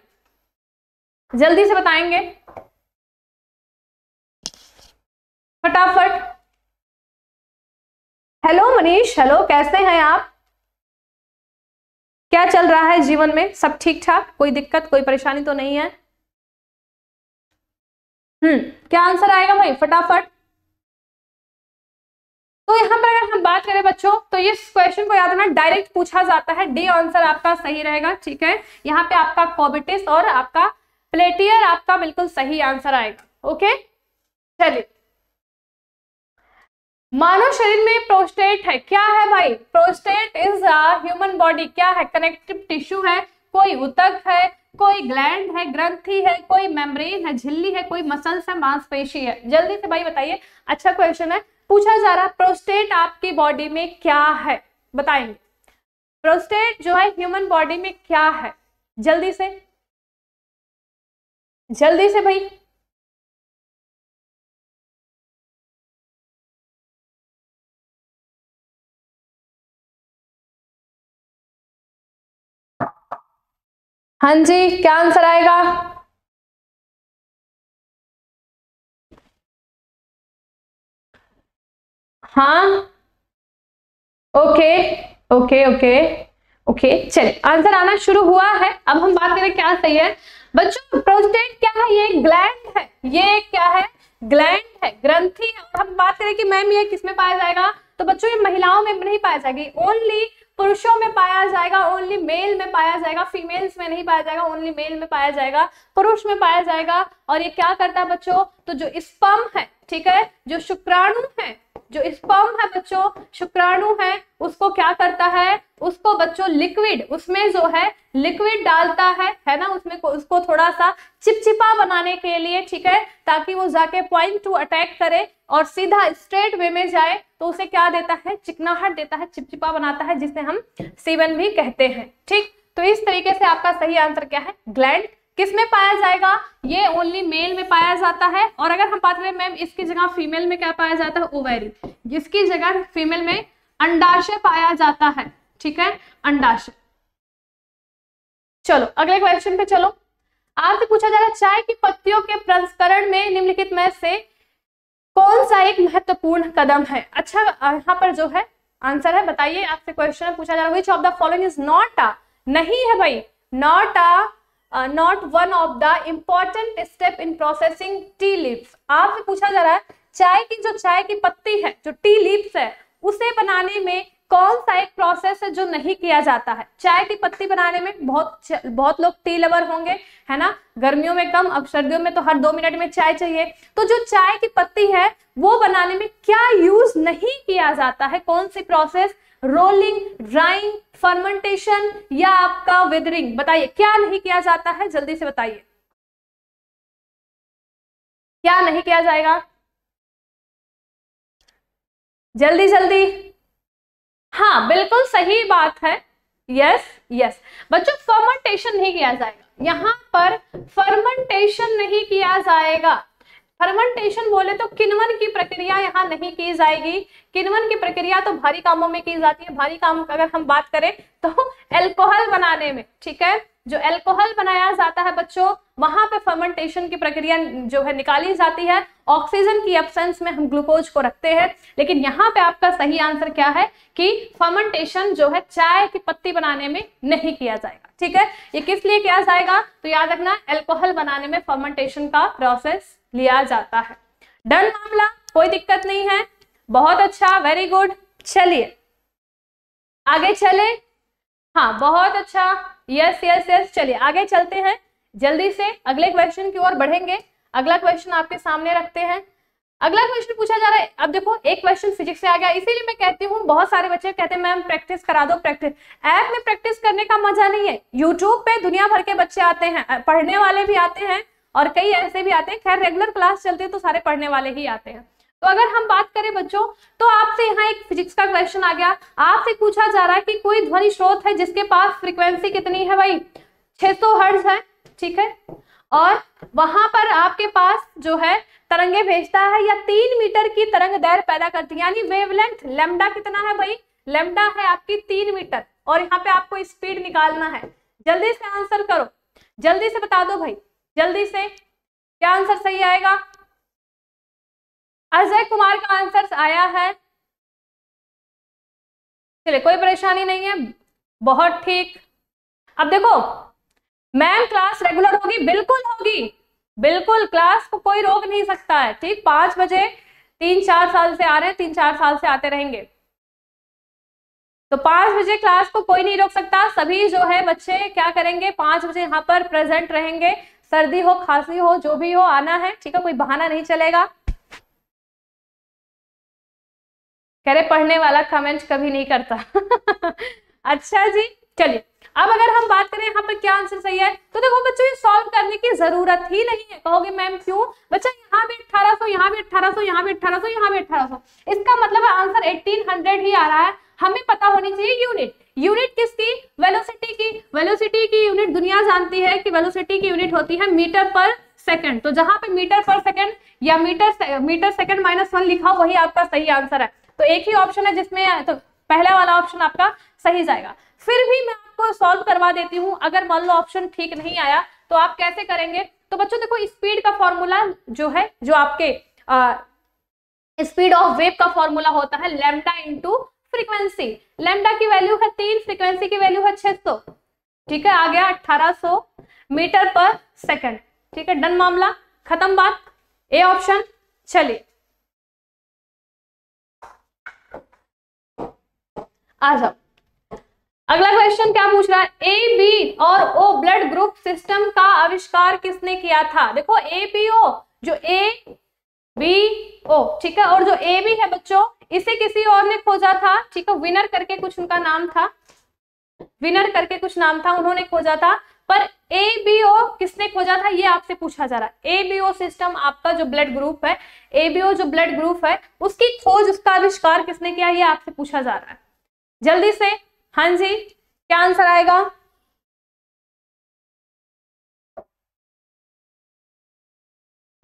जल्दी से बताएंगे फटाफट। हेलो मनीष, हेलो, कैसे हैं आप, क्या चल रहा है जीवन में, सब ठीक ठाक, कोई दिक्कत कोई परेशानी तो नहीं है। हम्म क्या आंसर आएगा भाई फटाफट। तो यहाँ पर अगर हम बात करें बच्चों तो इस क्वेश्चन को याद रखना, डायरेक्ट पूछा जाता है, डी आंसर आपका सही रहेगा, ठीक है। यहाँ पे आपका कोबिटिस और आपका प्लेटियर आपका बिल्कुल सही आंसर आएगा, ओके। चलिए मानव शरीर में प्रोस्टेट है, क्या है भाई, prostate is a human body, क्या है, कनेक्टिव टिश्यू है, कोई ऊतक है, कोई ग्लैंड है, ग्रंथि है, कोई मेम्ब्रेन है, झिल्ली है, कोई मसल्स है, मांसपेशी है। जल्दी से भाई बताइए, अच्छा क्वेश्चन है, पूछा जा रहा है प्रोस्टेट आपकी बॉडी में क्या है, बताएंगे प्रोस्टेट जो है ह्यूमन बॉडी में क्या है, जल्दी से जल्दी से भाई। हाँ जी, क्या आंसर आएगा, हाँ ओके ओके ओके ओके। चलिए आंसर आना शुरू हुआ है। अब हम बात करें क्या सही है बच्चों, प्रोस्टेट क्या है, ये ग्लैंड है, ये क्या है, ग्लैंड है, ग्रंथि है। हम बात करें कि मैम ये किसमें पाया जाएगा, तो बच्चों ये महिलाओं में नहीं पाया जाएगा, ओनली पुरुषों में पाया जाएगा, ओनली मेल में पाया जाएगा, फीमेल्स में नहीं पाया जाएगा, ओनली मेल में पाया जाएगा, पुरुष में पाया जाएगा। और ये क्या करता है बच्चों, तो जो स्पर्म है, ठीक है, जो शुक्राणु है, जो स्पर्म है बच्चों, शुक्राणु है, उसको क्या करता है, उसको बच्चों लिक्विड, उसमें जो है लिक्विड डालता है, है ना, उसमें उसको थोड़ा सा चिपचिपा बनाने के लिए, ठीक है, ताकि वो जाके पॉइंट टू अटैक करे और सीधा स्ट्रेट वे में जाए, तो उसे क्या देता है, चिकनाहट देता है, चिपचिपा बनाता है, जिसे हम सीवन भी कहते हैं, ठीक। तो इस तरीके से आपका सही आंसर क्या है, ग्लैंड। किसमें पाया जाएगा, ये ओनली मेल में पाया जाता है। और अगर हम बात करें मैम इसकी जगह फीमेल में क्या पाया जाता है, ओवेरी, जिसकी जगह फीमेल में अंडाशय पाया जाता है, ठीक है, अंडाशय। चलो अगले क्वेश्चन पे चलो, आपसे पूछा जा रहा है चाय की पत्तियों के प्रसंस्करण में निम्नलिखित में से कौन सा एक महत्वपूर्ण कदम है। अच्छा यहाँ पर जो है आंसर है, बताइए आपसे क्वेश्चन पूछा जा रहा है, which of the following is not a, नहीं है भाई, not a not one of the important step in processing tea leaves. आपसे पूछा जा रहा है चाय की जो चाय की पत्ती है, जो टी लीव्स है, उसे बनाने में कौन सा एक प्रोसेस है जो नहीं किया जाता है। चाय की पत्ती बनाने में बहुत बहुत लोग टी लवर होंगे, है ना, गर्मियों में कम, अब सर्दियों में तो हर दो मिनट में चाय चाहिए। तो जो चाय की पत्ती है वो बनाने में क्या यूज नहीं किया जाता है, कौन सी प्रोसेस, रोलिंग, ड्राइंग, फर्मेंटेशन या आपका विदरिंग, बताइए क्या नहीं किया जाता है, जल्दी से बताइए क्या नहीं किया जाएगा, जल्दी जल्दी। हाँ बिल्कुल सही बात है, यस यस बच्चों, फर्मेंटेशन नहीं किया जाएगा, यहाँ पर फर्मेंटेशन नहीं किया जाएगा। फर्मेंटेशन बोले तो किण्वन की प्रक्रिया यहाँ नहीं की जाएगी। किण्वन की प्रक्रिया तो भारी कामों में की जाती है। भारी काम अगर हम बात करें तो एल्कोहल बनाने में, ठीक है, जो एल्कोहल बनाया जाता है बच्चों, वहां पे फर्मेंटेशन की प्रक्रिया जो है निकाली जाती है। ऑक्सीजन की एब्सेंस में हम ग्लूकोज को रखते हैं। लेकिन यहाँ पे आपका सही आंसर क्या है कि फर्मेंटेशन जो है चाय की पत्ती बनाने में नहीं किया जाएगा। ठीक है, ये किस लिए किया जाएगा तो याद रखना, एल्कोहल बनाने में फर्मेंटेशन का प्रोसेस लिया जाता है। डन मामला, कोई दिक्कत नहीं है, बहुत अच्छा, वेरी गुड। चलिए आगे चले, हाँ बहुत अच्छा, यस यस यस। चलिए आगे चलते हैं, जल्दी से अगले क्वेश्चन की ओर बढ़ेंगे। अगला क्वेश्चन आपके सामने रखते हैं। अगला क्वेश्चन पूछा जा रहा है, अब देखो एक क्वेश्चन फिजिक्स से आ गया, इसीलिए मैं कहती हूँ बहुत सारे बच्चे कहते हैं मैम प्रैक्टिस करा दो। प्रैक्टिस ऐप में प्रैक्टिस करने का मजा नहीं है। यूट्यूब पे दुनिया भर के बच्चे आते हैं, पढ़ने वाले भी आते हैं और कई ऐसे भी आते हैं, खैर रेगुलर क्लास चलते हैं तो सारे पढ़ने वाले ही आते हैं। तो अगर हम बात करें बच्चों तो आपसे यहाँ एक फिजिक्स का क्वेश्चन आ गया, आपसे पूछा जा रहा है कि कोई ध्वनि स्रोत है जिसके पास फ्रीक्वेंसी कितनी है भाई, छह सौ हर्ट्ज है, ठीक है, और वहां पर आपके पास जो है तरंगे भेजता है या तीन मीटर की तरंग दैर्घ्य पैदा करती है, यानी वेवलेंथ लैम्डा कितना है भाई, लैम्डा है आपकी तीन मीटर और यहाँ पे आपको स्पीड निकालना है। जल्दी से आंसर करो, जल्दी से बता दो भाई, जल्दी से क्या आंसर सही आएगा। अजय कुमार का आंसर आया है, चलिए कोई परेशानी नहीं है, बहुत ठीक। अब देखो मैम क्लास रेगुलर होगी, बिल्कुल होगी, बिल्कुल, क्लास को कोई रोक नहीं सकता है। ठीक, पांच बजे तीन चार साल से आ रहे हैं, तीन चार साल से आते रहेंगे, तो पांच बजे क्लास को कोई नहीं रोक सकता। सभी जो है बच्चे क्या करेंगे, पांच बजे यहाँ पर प्रेजेंट रहेंगे, सर्दी हो खांसी हो जो भी हो आना है, ठीक है, कोई बहाना नहीं चलेगा। कह रहे पढ़ने वाला कमेंट कभी नहीं करता अच्छा जी, चलिए अब अगर हम बात करें यहाँ पर क्या आंसर सही है तो देखो बच्चों ये सॉल्व करने की जरूरत ही नहीं है। कहोगे मैम क्यों, बच्चा यहाँ भी अठारह सौ, यहाँ भी अठारह सौ, यहाँ भी अठारह सौ, यहाँ भी अठारह सौ, इसका मतलब आंसर अठारह सौ ही आ रहा है। हमें पता होनी चाहिए यूनिट, यूनिट किसकी, वेलोसिटी की, वेलोसिटी की यूनिट दुनिया जानती है कि वेलोसिटी की यूनिट होती है मीटर पर सेकंड। तो जहां पे मीटर पर सेकंड या metre metre second minus one लिखा हो वही आपका सही आंसर है। तो एक ही ऑप्शन है जिसमें तो पहला वाला ऑप्शन आपका सही जाएगा। फिर भी मैं आपको सॉल्व करवा देती हूँ, अगर मान लो ऑप्शन ठीक नहीं आया तो आप कैसे करेंगे। तो बच्चों देखो स्पीड का फॉर्मूला जो है, जो आपके स्पीड ऑफ वेव का फॉर्मूला होता है लैम्डा इंटू फ्रीक्वेंसी, लैम्डा की वैल्यू है तीन, फ्रीक्वेंसी की वैल्यू है छह सौ, ठीक है, आ गया अठारह सौ मीटर पर सेकंड। ठीक है, डन मामला, खत्म बात, ए ऑप्शन। चलिए आ जाओ, अगला क्वेश्चन क्या पूछ रहा है, ए बी और ओ ब्लड ग्रुप सिस्टम का आविष्कार किसने किया था। देखो ए बी ओ, जो ए बी ओ, ठीक है, और जो ए बी है बच्चों इसे किसी और ने खोजा था, ठीक है, विनर करके कुछ उनका नाम था, विनर करके कुछ नाम था, उन्होंने खोजा था। पर ए बी ओ किसने खोजा था ये आपसे पूछा जा रहा है। ए बी ओ सिस्टम आपका जो ब्लड ग्रुप है, ए बी ओ जो ब्लड ग्रुप है उसकी खोज, उसका आविष्कार किसने किया ये आपसे पूछा जा रहा है। जल्दी से हाँ जी क्या आंसर आएगा,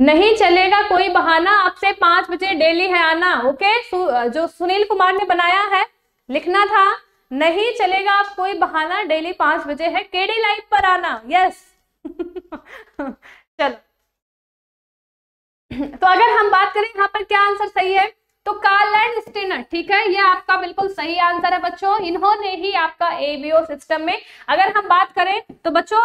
नहीं चलेगा कोई बहाना, आपसे पांच बजे डेली है आना। ओके, सु, जो सुनील कुमार ने बनाया है, लिखना था, नहीं चलेगा आप कोई बहाना, डेली पांच बजे है, केडी लाइव पर आना। यस चलो तो अगर हम बात करें यहाँ पर क्या आंसर सही है तो कार्ल लैंडस्टाइनर, ठीक है, ये आपका बिल्कुल सही आंसर है बच्चों। इन्होंने ही आपका एबीओ सिस्टम में, अगर हम बात करें तो बच्चों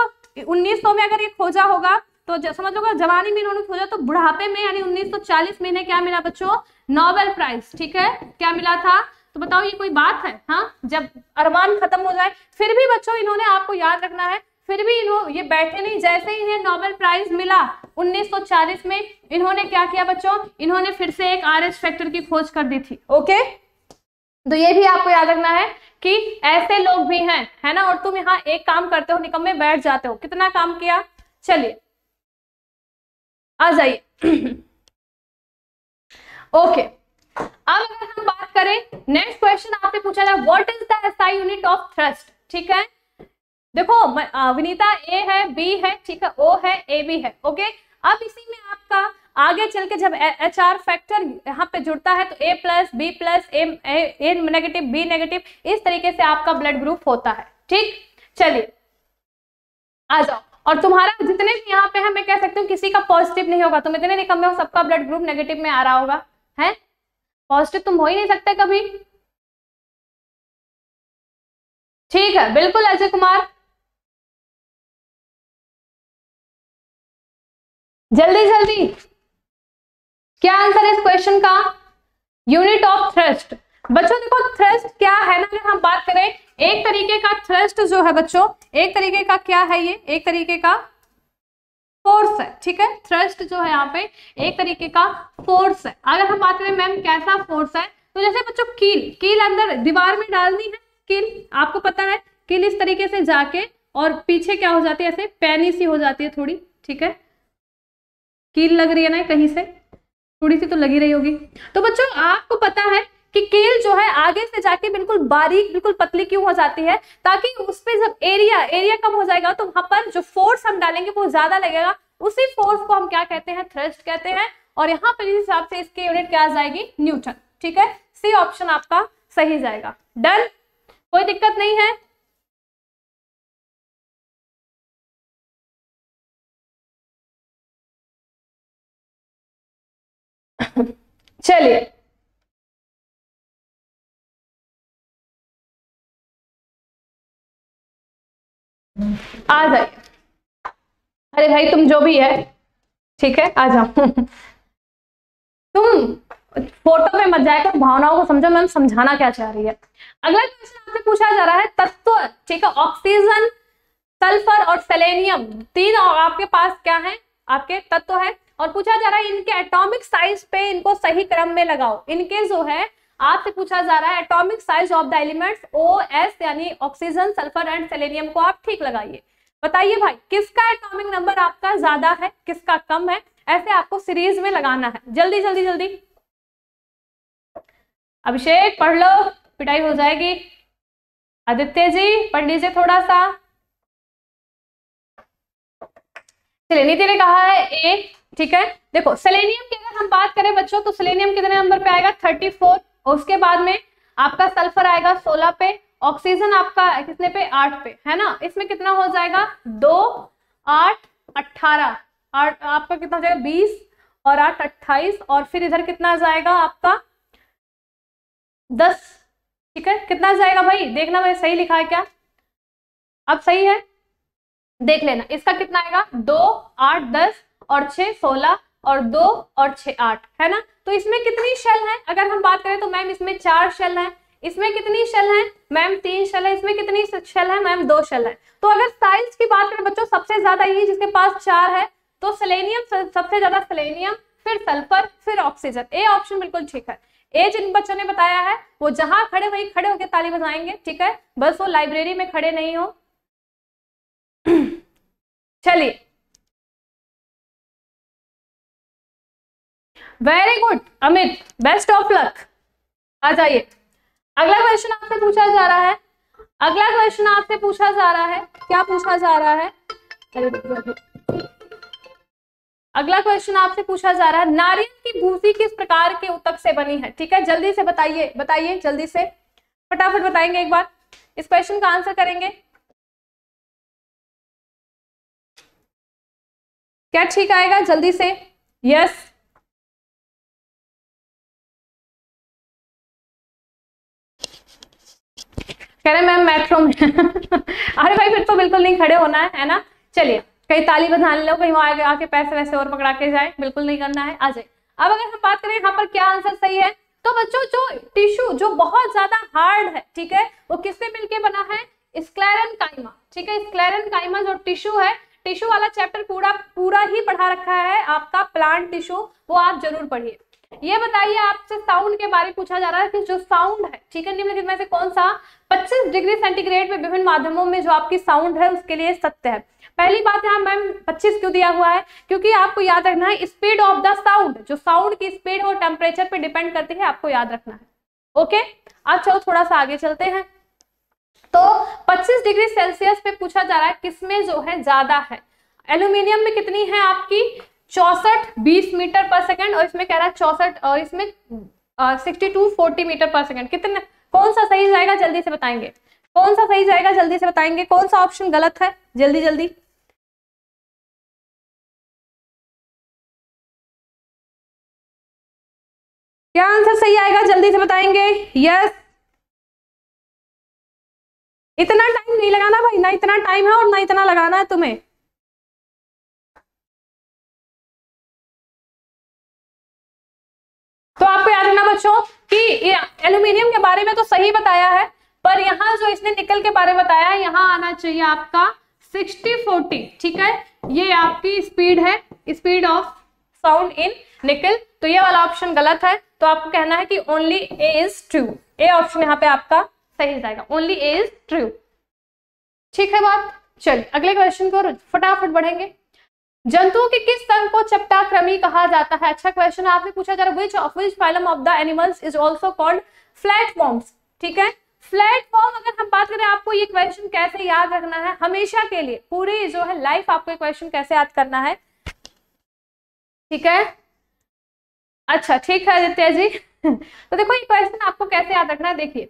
उन्नीस सौ में अगर ये खोजा होगा तो समझ लो जवानी में इन्होंने खोजा, तो बुढ़ापे में यानी उन्नीस सौ चालीस में इन्हें क्या मिला बच्चों, नोबेल प्राइज, ठीक है, क्या मिला था। तो बताओ ये कोई बात है, हाँ, जब अरमान खत्म हो जाए। फिर भी बच्चों इन्होंने, आपको याद रखना है, फिर भी इन्होंने ये बैठे नहीं, जैसे ही इन्हें नोबेल प्राइज मिला उन्नीस सौ चालीस में, इन्होंने क्या किया बच्चों, इन्होंने फिर से एक आरएच फैक्टर की खोज कर दी थी। ओके, तो ये भी आपको याद रखना है कि ऐसे लोग भी हैं, है ना, और तुम यहाँ एक काम करते हो, निकम्मे बैठ जाते हो, कितना काम किया। चलिए आ जाइए ओके, अब अगर हम बात करें नेक्स्ट क्वेश्चन आपसे पूछा जाए, what is the SI unit of thrust. ठीक है, देखो विनीता ए है, बी है, ठीक है, ओ है, ए बी है। ओके, अब इसी में आपका आगे चल के जब एच आर फैक्टर यहाँ पे जुड़ता है तो A plus B plus A negative B negative इस तरीके से आपका ब्लड ग्रुप होता है। ठीक, चलिए आ जाओ। और तुम्हारा जितने भी यहाँ पे है मैं कह सकती हूँ किसी का पॉजिटिव नहीं होगा, तुम इतने नहीं कम हो, सबका ब्लड ग्रुप नेगेटिव में आ रहा होगा। है पॉजिटिव तुम हो ही नहीं सकते कभी। ठीक है, बिल्कुल अजय कुमार, जल्दी जल्दी क्या आंसर है इस क्वेश्चन का? Unit of thrust. बच्चों देखो थ्रस्ट क्या है ना, अगर हम बात करें एक तरीके का थ्रस्ट जो है बच्चों, एक तरीके का क्या है ये, एक तरीके का फोर्स है। ठीक है, थ्रस्ट जो है यहाँ पे एक तरीके का फोर्स है। अगर हम बात करें मैम कैसा फोर्स है, तो जैसे बच्चों कील, कील अंदर दीवार में डालनी है, कील आपको पता है, कील इस तरीके से जाके और पीछे क्या हो जाती है, ऐसे पैनी सी हो जाती है थोड़ी। ठीक है, कील लग रही है ना कहीं से, थोड़ी सी तो लगी रही होगी। तो बच्चों आपको पता है कि कील जो है आगे से जाके बिल्कुल बारीक बिल्कुल पतली क्यों हो जाती है, ताकि उस पर जब एरिया एरिया कम हो जाएगा तो वहां पर जो फोर्स हम डालेंगे वो ज्यादा लगेगा। उसी फोर्स को हम क्या कहते हैं, थ्रस्ट कहते हैं। और यहाँ पर इस हिसाब से इसकी यूनिट क्या आ जाएगी, न्यूटन। ठीक है, सी ऑप्शन आपका सही जाएगा। डन, कोई दिक्कत नहीं है। चलिए आ जाइए, अरे भाई तुम जो भी है ठीक है आ जाओ। तुम फोटो में मत जाकर भावनाओं को समझो, मैम समझाना क्या चाह रही है। अगला क्वेश्चन आपसे पूछा जा रहा है तत्व। ठीक है, ऑक्सीजन, सल्फर और सेलेनियम तीन आपके पास क्या है, आपके तत्व है। और पूछा जा रहा है इनके एटॉमिक साइज पे इनको सही क्रम में लगाओ। इनके जो है आपसे पूछा जा रहा है atomic size of the elements O S यानी ऑक्सीजन, सल्फर एंड सेलेनियम को आप ठीक लगाइए। बताइए भाई किसका एटॉमिक नंबर आपका ज्यादा है, किसका कम है, ऐसे आपको सीरीज में लगाना है। जल्दी जल्दी जल्दी अभिषेक पढ़ लो, पिटाई हो जाएगी। आदित्य जी पढ़ लीजिए थोड़ा सा। नीति ने कहा है ए। ठीक है, देखो सेलेनियम की अगर हम बात करें बच्चों तो सेलेनियम कितने नंबर पे आएगा, थर्टी फोर। उसके बाद में आपका सल्फर आएगा सोलह पे, ऑक्सीजन आपका कितने पे, आठ पे, है ना। इसमें कितना हो जाएगा, दो आठ अट्ठारह, आठ आपका कितना हो जाएगा बीस और आठ अट्ठाईस, और फिर इधर कितना जाएगा आपका दस। ठीक है, कितना जाएगा भाई, देखना मैं सही लिखा है क्या, अब सही है देख लेना। इसका कितना आएगा, दो आठ दस और छः सोलह और दो और छः आठ, है ना। तो इसमें कितनी शेल है अगर हम बात करें तो मैम इसमें चार शेल है। इसमें कितनी शेल है मैम, तीन शेल है। इसमें कितनी शेल है मैम, दो शेल है। तो अगर साइज की बात करें बच्चों सबसे ज्यादा यही जिसके पास चार है, तो सेलेनियम सबसे ज्यादा, सेलेनियम फिर सल्फर फिर ऑक्सीजन। ए ऑप्शन बिल्कुल ठीक है। ए जिन बच्चों ने बताया है वो जहाँ खड़े वही खड़े होकर ताली बजाएंगे। ठीक है, बस वो लाइब्रेरी में खड़े नहीं हो। चलिए very good Amit, best of luck, आ जाइए। अगला क्वेश्चन आपसे पूछा जा रहा है, अगला क्वेश्चन आपसे पूछा जा रहा है, क्या पूछा जा रहा है, अगला क्वेश्चन आपसे पूछा जा रहा है नारियल की भूसी किस प्रकार के ऊतक से बनी है। ठीक है, जल्दी से बताइए, बताइए जल्दी से, फटाफट बताएंगे एक बार, इस क्वेश्चन का आंसर करेंगे। क्या ठीक आएगा, जल्दी से यस। कह रहे मैम मेट्रो में। अरे भाई फिर तो बिल्कुल नहीं खड़े होना है, है ना। चलिए कहीं ताली बजाने लो, कहीं वहां आके पैसे वैसे और पकड़ा के जाए, बिल्कुल नहीं करना है। आ जाए, अब अगर हम बात करें यहाँ पर क्या आंसर सही है, तो बच्चों जो टिश्यू जो बहुत ज्यादा हार्ड है, ठीक है, वो किससे मिलके बना है, स्क्लेरेनकाइमा। ठीक है, स्क्लेरेनकाइमा जो टिश्यू है, टिश्यू वाला चैप्टर पूरा पूरा ही पढ़ा रखा है आपका, प्लांट टिश्यू, वो आप जरूर पढ़िए। ये बताइए आपसे साउंड के बारे में पूछा जा रहा है कि जो साउंड है, ठीक है, निम्नलिखित में से कौन सा पच्चीस डिग्री सेंटीग्रेड में विभिन्न माध्यमों में जो आपकी साउंड है उसके लिए सत्य है। पहली बात यहाँ मैम पच्चीस क्यों दिया हुआ है, क्योंकि आपको याद रखना है स्पीड ऑफ द साउंड, जो साउंड की स्पीड और टेम्परेचर पर डिपेंड करती है, आपको याद रखना है। ओके, अच्छा थोड़ा सा आगे चलते हैं। तो पच्चीस डिग्री सेल्सियस पे पूछा जा रहा है किसमें जो है ज्यादा है, एल्यूमिनियम में कितनी है आपकी चौसठ बीस मीटर पर सेकंड और इसमें कह रहा है चौसठ और इसमें सिक्सटी टू फोर्टी मीटर पर सेकंड। कितने कौन सा सही जाएगा जल्दी से बताएंगे, कौन सा सही जाएगा जल्दी से बताएंगे, कौन सा ऑप्शन गलत है जल्दी जल्दी। क्या आंसर सही आएगा जल्दी से बताएंगे। यस, इतना टाइम नहीं लगाना भाई, ना इतना टाइम है और ना इतना लगाना है तुम्हें। तो आपको याद रखना बच्चों कि एल्यूमिनियम के बारे में तो सही बताया है, पर यहाँ जो इसने निकल के बारे में बताया है यहाँ आना चाहिए आपका सिक्सटी फोर्टी। ठीक है, ये आपकी स्पीड है, स्पीड ऑफ साउंड इन निकल, तो ये वाला ऑप्शन गलत है। तो आपको कहना है कि only A is true, A option यहाँ पे आपका सही जाएगा, ओनली ए इज ट्रू। ठीक है बात, चलिए अगले क्वेश्चन को फटाफट बढ़ेंगे। जंतुओं के किस संघ को चपटाक्रमी कहा जाता है? अच्छा क्वेश्चन आपसे पूछा जा रहा है, which of which phylum of the animals is also called flatworms. ठीक है, फ्लैटवर्म अगर हम बात करें, आपको ये क्वेश्चन कैसे याद रखना है हमेशा के लिए, पूरी जो है लाइफ आपको ये क्वेश्चन कैसे याद करना है। ठीक है, अच्छा ठीक है आदित्य जी। तो देखो ये क्वेश्चन आपको कैसे याद रखना है। देखिए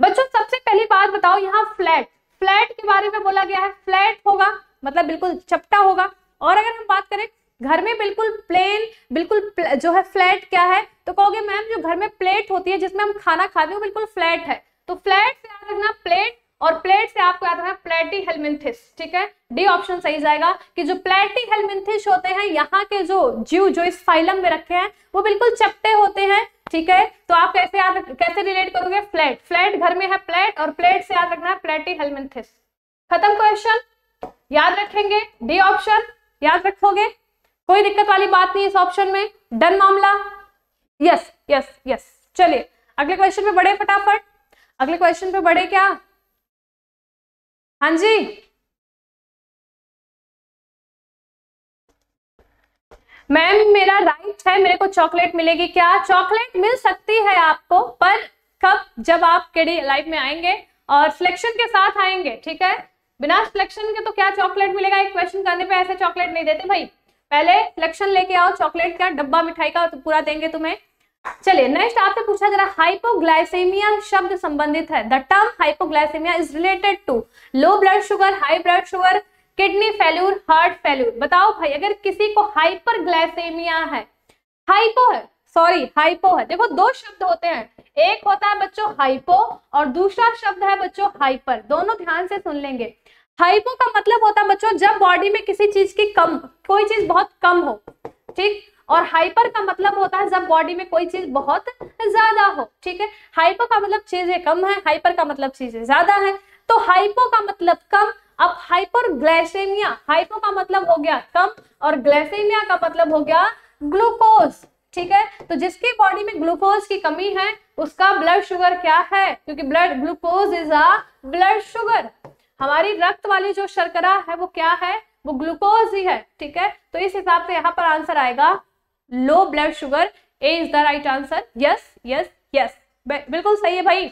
बच्चों, सबसे पहली बात बताओ, यहाँ फ्लैट फ्लैट के बारे में बोला गया है, फ्लैट होगा मतलब बिल्कुल चपटा होगा। और अगर हम बात करें घर में बिल्कुल प्लेन, बिल्कुल प्ले, जो है फ्लैट क्या है तो कहोगे मैम जो घर में प्लेट होती है जिसमें हम खाना खाते हैं वो बिल्कुल फ्लैट है। तो फ्लैट से याद रखना प्लेट, और प्लेट से आपको याद रखना प्लेटीहेल्मिन्थिस। ठीक है, डी ऑप्शन सही जाएगा कि जो प्लेटीहेल्मिन्थिस होते हैं यहाँ के जो जीव जो इस फाइलम में रखे हैं वो बिल्कुल चपटे होते हैं। ठीक है, तो आप कैसे याद कैसे रिलेट करोगे, फ्लैट फ्लैट घर में है प्लेट और प्लेट से याद रखना है प्लेटीहेल्मिन्थिस। खत्म क्वेश्चन, याद रखेंगे डी ऑप्शन, याद रखोगे, कोई दिक्कत वाली बात नहीं इस ऑप्शन में, डन मामला। यस यस यस, चलिए अगले क्वेश्चन पे बढ़े फटाफट, अगले क्वेश्चन पे बढ़े। क्या हाँ जी, मैम मेरा राइट है मेरे को चॉकलेट मिलेगी क्या? चॉकलेट मिल सकती है आपको, पर कब? जब आप केडी लाइव में आएंगे और सिलेक्शन के साथ आएंगे। ठीक है, बिना सिलेक्शन के तो क्या चॉकलेट मिलेगा, एक क्वेश्चन करने पे ऐसे चॉकलेट नहीं देते भाई, पहले सिलेक्शन लेके आओ, चॉकलेट का डब्बा मिठाई का तो पूरा देंगे तुम्हें। चलिए नेक्स्ट आपसे पूछा जरा, हाइपोग्लाइसेमिया शब्द संबंधित है, the term hypoglycaemia is related to low blood sugar, high blood sugar, kidney failure, heart failure. बताओ भाई अगर किसी को हाइपरग्लाइसेमिया है, हाइपो है सॉरी हाइपो है, देखो दो शब्द होते हैं, एक होता है बच्चों हाइपो और दूसरा शब्द है बच्चों हाइपर, दोनों ध्यान से सुन लेंगे। हाइपो का मतलब होता है बच्चों जब बॉडी में किसी चीज की कम, कोई चीज बहुत कम हो। ठीक, और हाइपर का मतलब होता है जब बॉडी में कोई चीज बहुत ज्यादा हो। ठीक है, हाइपो का मतलब चीजें कम है, हाइपर का मतलब चीजें ज्यादा है, तो हाइपो का मतलब कम। अब हाइपरग्लाइसेमिया, हाइपो का मतलब हो गया कम और ग्लाइसेमिया का मतलब हो गया ग्लूकोज। ठीक है, तो जिसकी बॉडी में ग्लूकोज की कमी है उसका ब्लड शुगर क्या है, क्योंकि blood glucose is a blood sugar, हमारी रक्त वाली जो शर्करा है वो क्या है, वो ग्लूकोज ही है। ठीक है, तो इस हिसाब से यहाँ पर आंसर आएगा low blood sugar, A is the right answer. Yes yes yes, बिल्कुल सही है भाई,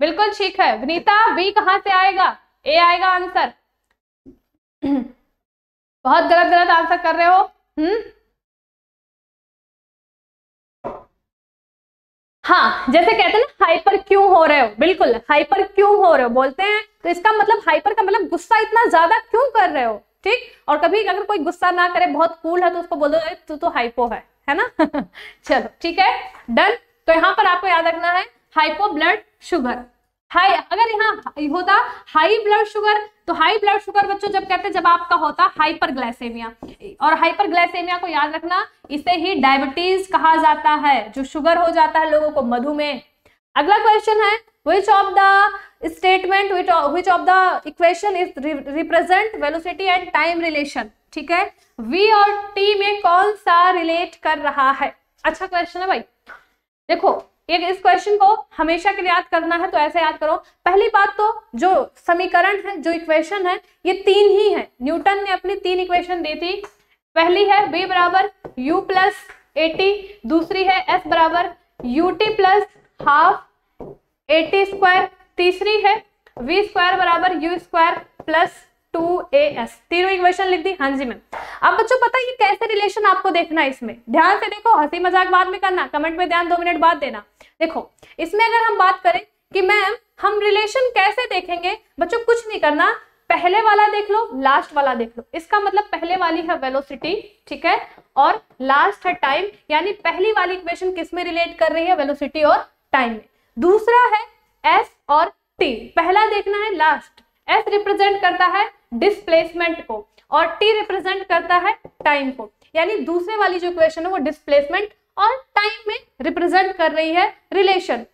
बिल्कुल ठीक है। विनीता बी कहाँ से आएगा, ए आएगा आंसर। बहुत गलत गलत आंसर कर रहे हो। हम्म हाँ, जैसे कहते हैं ना हाइपर क्यों हो रहे हो, बिल्कुल हाइपर क्यों हो रहे हो बोलते हैं, तो इसका मतलब हाइपर का मतलब गुस्सा इतना ज्यादा क्यों कर रहे हो। ठीक, और कभी अगर कोई गुस्सा ना करे, बहुत कूल है, तो उसको बोल दो तू तो हाइपो है, है ना। चलो ठीक है डन। तो यहाँ पर आपको याद रखना है हाइपो ब्लड शुगर, हाई अगर यहाँ होता हाई ब्लड शुगर, तो हाई ब्लड शुगर बच्चों जब कहते हैं जब आपका होता हाइपरग्लाइसेमिया, और हाइपरग्लाइसेमिया को याद रखना इसे ही डायबिटीज कहा जाता है, जो शुगर हो जाता है लोगों को, मधुमेह। अगला क्वेश्चन है which of the statement which of the equation is represent velocity and time relation. ठीक है, वी और टी में कौन सा रिलेट कर रहा है? अच्छा क्वेश्चन है भाई, देखो इस क्वेश्चन को हमेशा के लिए याद करना है तो ऐसे याद करो। पहली बात तो जो समीकरण है, जो इक्वेशन है, ये तीन ही है। न्यूटन ने अपनी तीन इक्वेशन दी थी, पहली है b बराबर u प्लस एटी, दूसरी है s बराबर ut plus half A T square, तीसरी है v स्क्वायर बराबर u square plus two A S, तीनों इक्वेशन लिख दी। हाँ जी मैम। अब बच्चों पता है ये कैसे रिलेशन आपको देखना है, इसमें ध्यान से देखो, हंसी मजाक बाद में करना, कमेंट में ध्यान दो मिनट बाद देना। देखो इसमें अगर हम बात करें कि मैम हम रिलेशन कैसे देखेंगे, बच्चों कुछ नहीं करना, पहले वाला देख लो लास्ट वाला देख लो। इसका मतलब पहले वाली है वेलोसिटी, ठीक है, और लास्ट है टाइम, यानी पहली वाली इक्वेशन किस में रिलेट कर रही है, वेलोसिटी और टाइम में। दूसरा है एस और टी, पहला देखना है लास्ट। एस रिप्रेजेंट करता है डिस्प्लेसमेंट को और टी रिप्रेजेंट करता है टाइम को, यानी दूसरे वाली जो इक्वेशन है वो डिस्प्लेसमेंट और टाइम में रिप्रेजेंट कर रही है रिलेशन।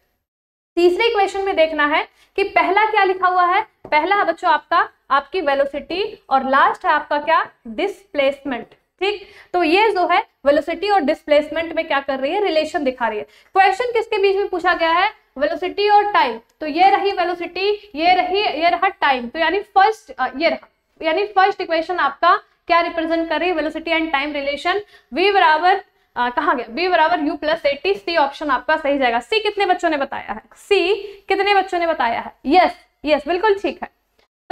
तीसरे इक्वेशन में देखना है कि पहला क्या लिखा हुआ है, पहला बच्चों आपका आपकी वेलोसिटी और लास्ट है आपका क्या, डिस्प्लेसमेंट, ठीक। तो ये जो है वेलोसिटी और डिस्प्लेसमेंट में क्या कर रही है, रिलेशन दिखा रही है। क्वेश्चन किसके बीच में पूछा गया है, वेलोसिटी और टाइम, तो ये रही वेलोसिटी, ये रही ये रहा टाइम, तो यानी फर्स्ट ये रहा, यानी फर्स्ट इक्वेशन आपका क्या रिप्रेजेंट कर रही है, velocity and time relation. V बराबर Uh, कहा गया बी बराबर U plus A T, C option आपका सही जाएगा। सी कितने बच्चों ने बताया है, सी कितने बच्चों ने बताया है, यस यस बिल्कुल ठीक है,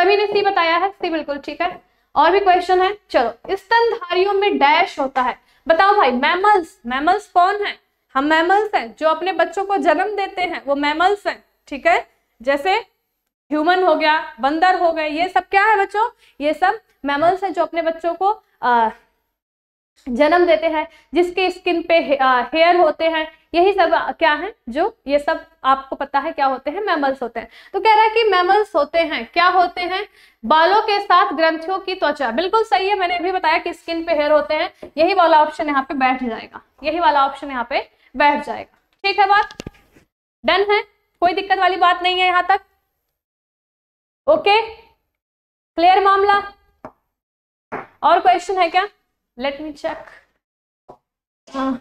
सभी ने सी बताया है, सी बिल्कुल ठीक है। और भी क्वेश्चन है, चलो स्तनधारियों में डैश होता है, बताओ भाई मैमल्स, मैमल्स कौन है, हम मैमल्स हैं, जो अपने बच्चों को जन्म देते हैं वो मैमल्स हैं, ठीक है, जैसे ह्यूमन हो गया, बंदर हो गए, ये सब क्या है बच्चों, ये सब मैमल्स हैं जो अपने बच्चों को आ, जन्म देते हैं, जिसके स्किन पे हे, आ, हेयर होते हैं, यही सब क्या है, जो ये सब आपको पता है क्या होते हैं, मैमल्स होते हैं। तो कह रहा है कि मैमल्स होते हैं, क्या होते हैं, बालों के साथ ग्रंथियों की त्वचा, बिल्कुल सही है, मैंने भी बताया कि स्किन पे हेयर होते हैं, यही वाला ऑप्शन यहाँ पे बैठ जाएगा, यही वाला ऑप्शन यहाँ पे बैठ जाएगा, ठीक है, बात डन है, कोई दिक्कत वाली बात नहीं है यहाँ तक, ओके क्लियर मामला। और क्वेश्चन है क्या, लेट मी चेक, हाँ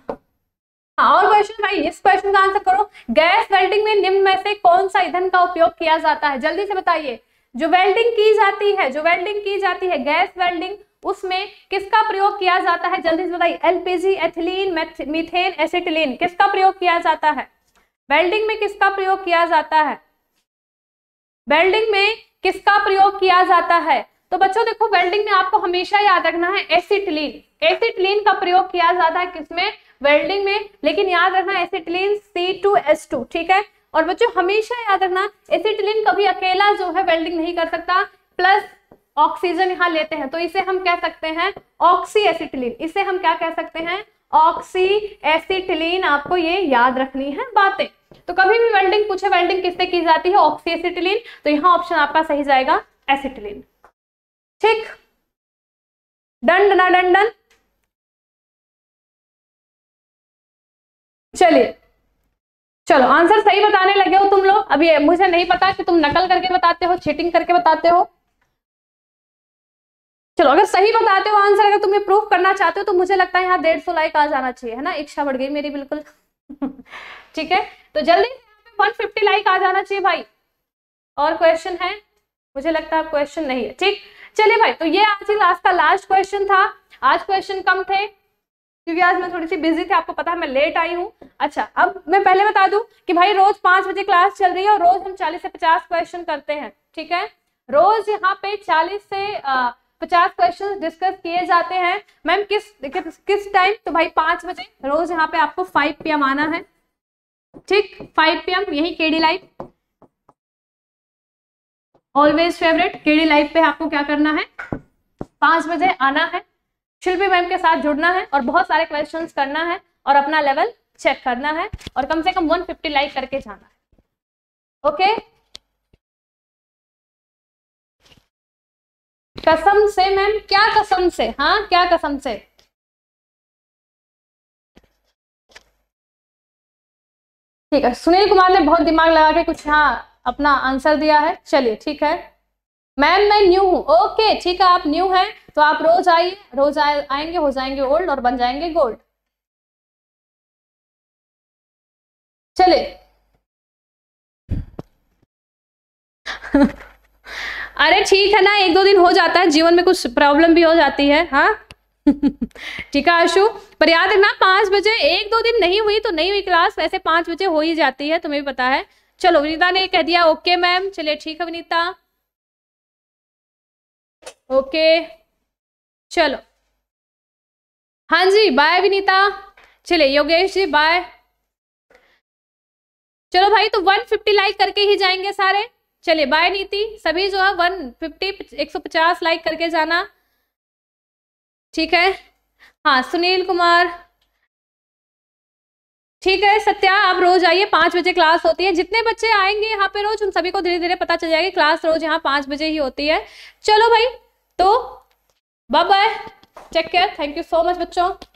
और क्वेश्चन भाई, इस क्वेश्चन का आंसर करो, गैस वेल्डिंग में निम्न में से कौन सा ईंधन का उपयोग किया जाता है, जल्दी से बताइए। जो वेल्डिंग की जाती है, जो वेल्डिंग की जाती है गैस वेल्डिंग, उसमें किसका प्रयोग किया जाता है, जल्दी से बताइए। एलपीजी, एथिलीन, मीथेन, एसिटिलीन, किसका प्रयोग किया जाता है वेल्डिंग में, किसका प्रयोग किया जाता है वेल्डिंग में, किसका प्रयोग किया जाता है। तो बच्चों देखो वेल्डिंग में आपको हमेशा याद रखना है एसिटिलीन, एसिटिलीन का प्रयोग किया जाता है किसमें, वेल्डिंग में, लेकिन याद रखना acetylene C two S two, ठीक है। और बच्चों हमेशा याद रखना एसिटिलीन कभी अकेला जो है वेल्डिंग नहीं कर सकता, प्लस ऑक्सीजन यहाँ लेते हैं, तो इसे हम कह सकते हैं ऑक्सी एसिटिलीन, इसे हम क्या कह सकते हैं, ऑक्सी एसिटिलीन, आपको ये याद रखनी है बातें। तो कभी भी वेल्डिंग पूछे वेल्डिंग किससे की जाती है, ऑक्सी एसिटिलीन, तो यहाँ ऑप्शन आपका सही जाएगा एसिटिलीन, ठीक, डन डन डन डन। चलिए चलो आंसर सही बताने लगे हो तुम लोग, अभी मुझे नहीं पता कि तुम नकल करके बताते हो, चीटिंग करके बताते हो। चलो अगर सही बताते हो आंसर, अगर तुम्हें प्रूफ करना चाहते हो तो मुझे लगता है यहाँ डेढ़ सौ लाइक आ जाना चाहिए, है ना, इच्छा बढ़ गई मेरी बिल्कुल ठीक है, तो जल्दी वन फिफ्टी लाइक आ जाना चाहिए भाई। और क्वेश्चन है, मुझे लगता है क्वेश्चन नहीं है, ठीक। चलिए भाई, तो ये आज क्लास का लास्ट क्वेश्चन था, आज क्वेश्चन कम थे क्योंकि आज मैं थोड़ी सी बिजी थी, आपको पता है मैं लेट आई हूँ। अच्छा अब मैं पहले बता दूं कि भाई रोज पांच बजे क्लास चल रही है और रोज हम चालीस से पचास क्वेश्चन करते हैं, ठीक है, रोज यहाँ पे चालीस से आ, पचास क्वेश्चन डिस्कस किए जाते हैं। मैम किस किस टाइम, तो भाई पांच बजे रोज यहाँ पे आपको फाइव पी एम आना है, ठीक, फाइव पी एम यही KD live, always favourite KD live पे आपको क्या करना है, पांच बजे आना है, शिल्पी मैम के साथ जुड़ना है और बहुत सारे क्वेश्चंस करना है और अपना लेवल चेक करना है और कम से कम एक सौ पचास लाइक करके जाना है, ओके। कसम से मैम, क्या कसम से, हाँ क्या कसम से, ठीक है, सुनील कुमार ने बहुत दिमाग लगा के कुछ हाँ अपना आंसर दिया है, चलिए ठीक है। मैम मैं न्यू हूँ, ओके ठीक है, आप न्यू हैं तो आप रोज आइए, रोज आएंगे हो जाएंगे ओल्ड और बन जाएंगे गोल्ड। चले अरे ठीक है ना, एक दो दिन हो जाता है, जीवन में कुछ प्रॉब्लम भी हो जाती है, हाँ ठीक है आशु, पर याद है ना पांच बजे, एक दो दिन नहीं हुई तो नहीं हुई क्लास, वैसे पांच बजे हो ही जाती है, तुम्हें भी पता है। चलो विनीता ने कह दिया ओके मैम, चलिए ठीक है विनीता। ओके चलो हाँ जी बाय विनीता, चले योगेश जी बाय। चलो भाई तो एक सौ पचास लाइक करके ही जाएंगे सारे, चले बाय नीति। सभी जो है एक सौ पचास लाइक करके जाना, ठीक है। हाँ सुनील कुमार ठीक है। सत्या आप रोज आइए, पाँच बजे क्लास होती है। जितने बच्चे आएंगे यहाँ पे रोज उन सभी को धीरे धीरे पता चल जाएगा क्लास रोज यहाँ पाँच बजे ही होती है। चलो भाई तो bye bye, take care, thank you so much बच्चों।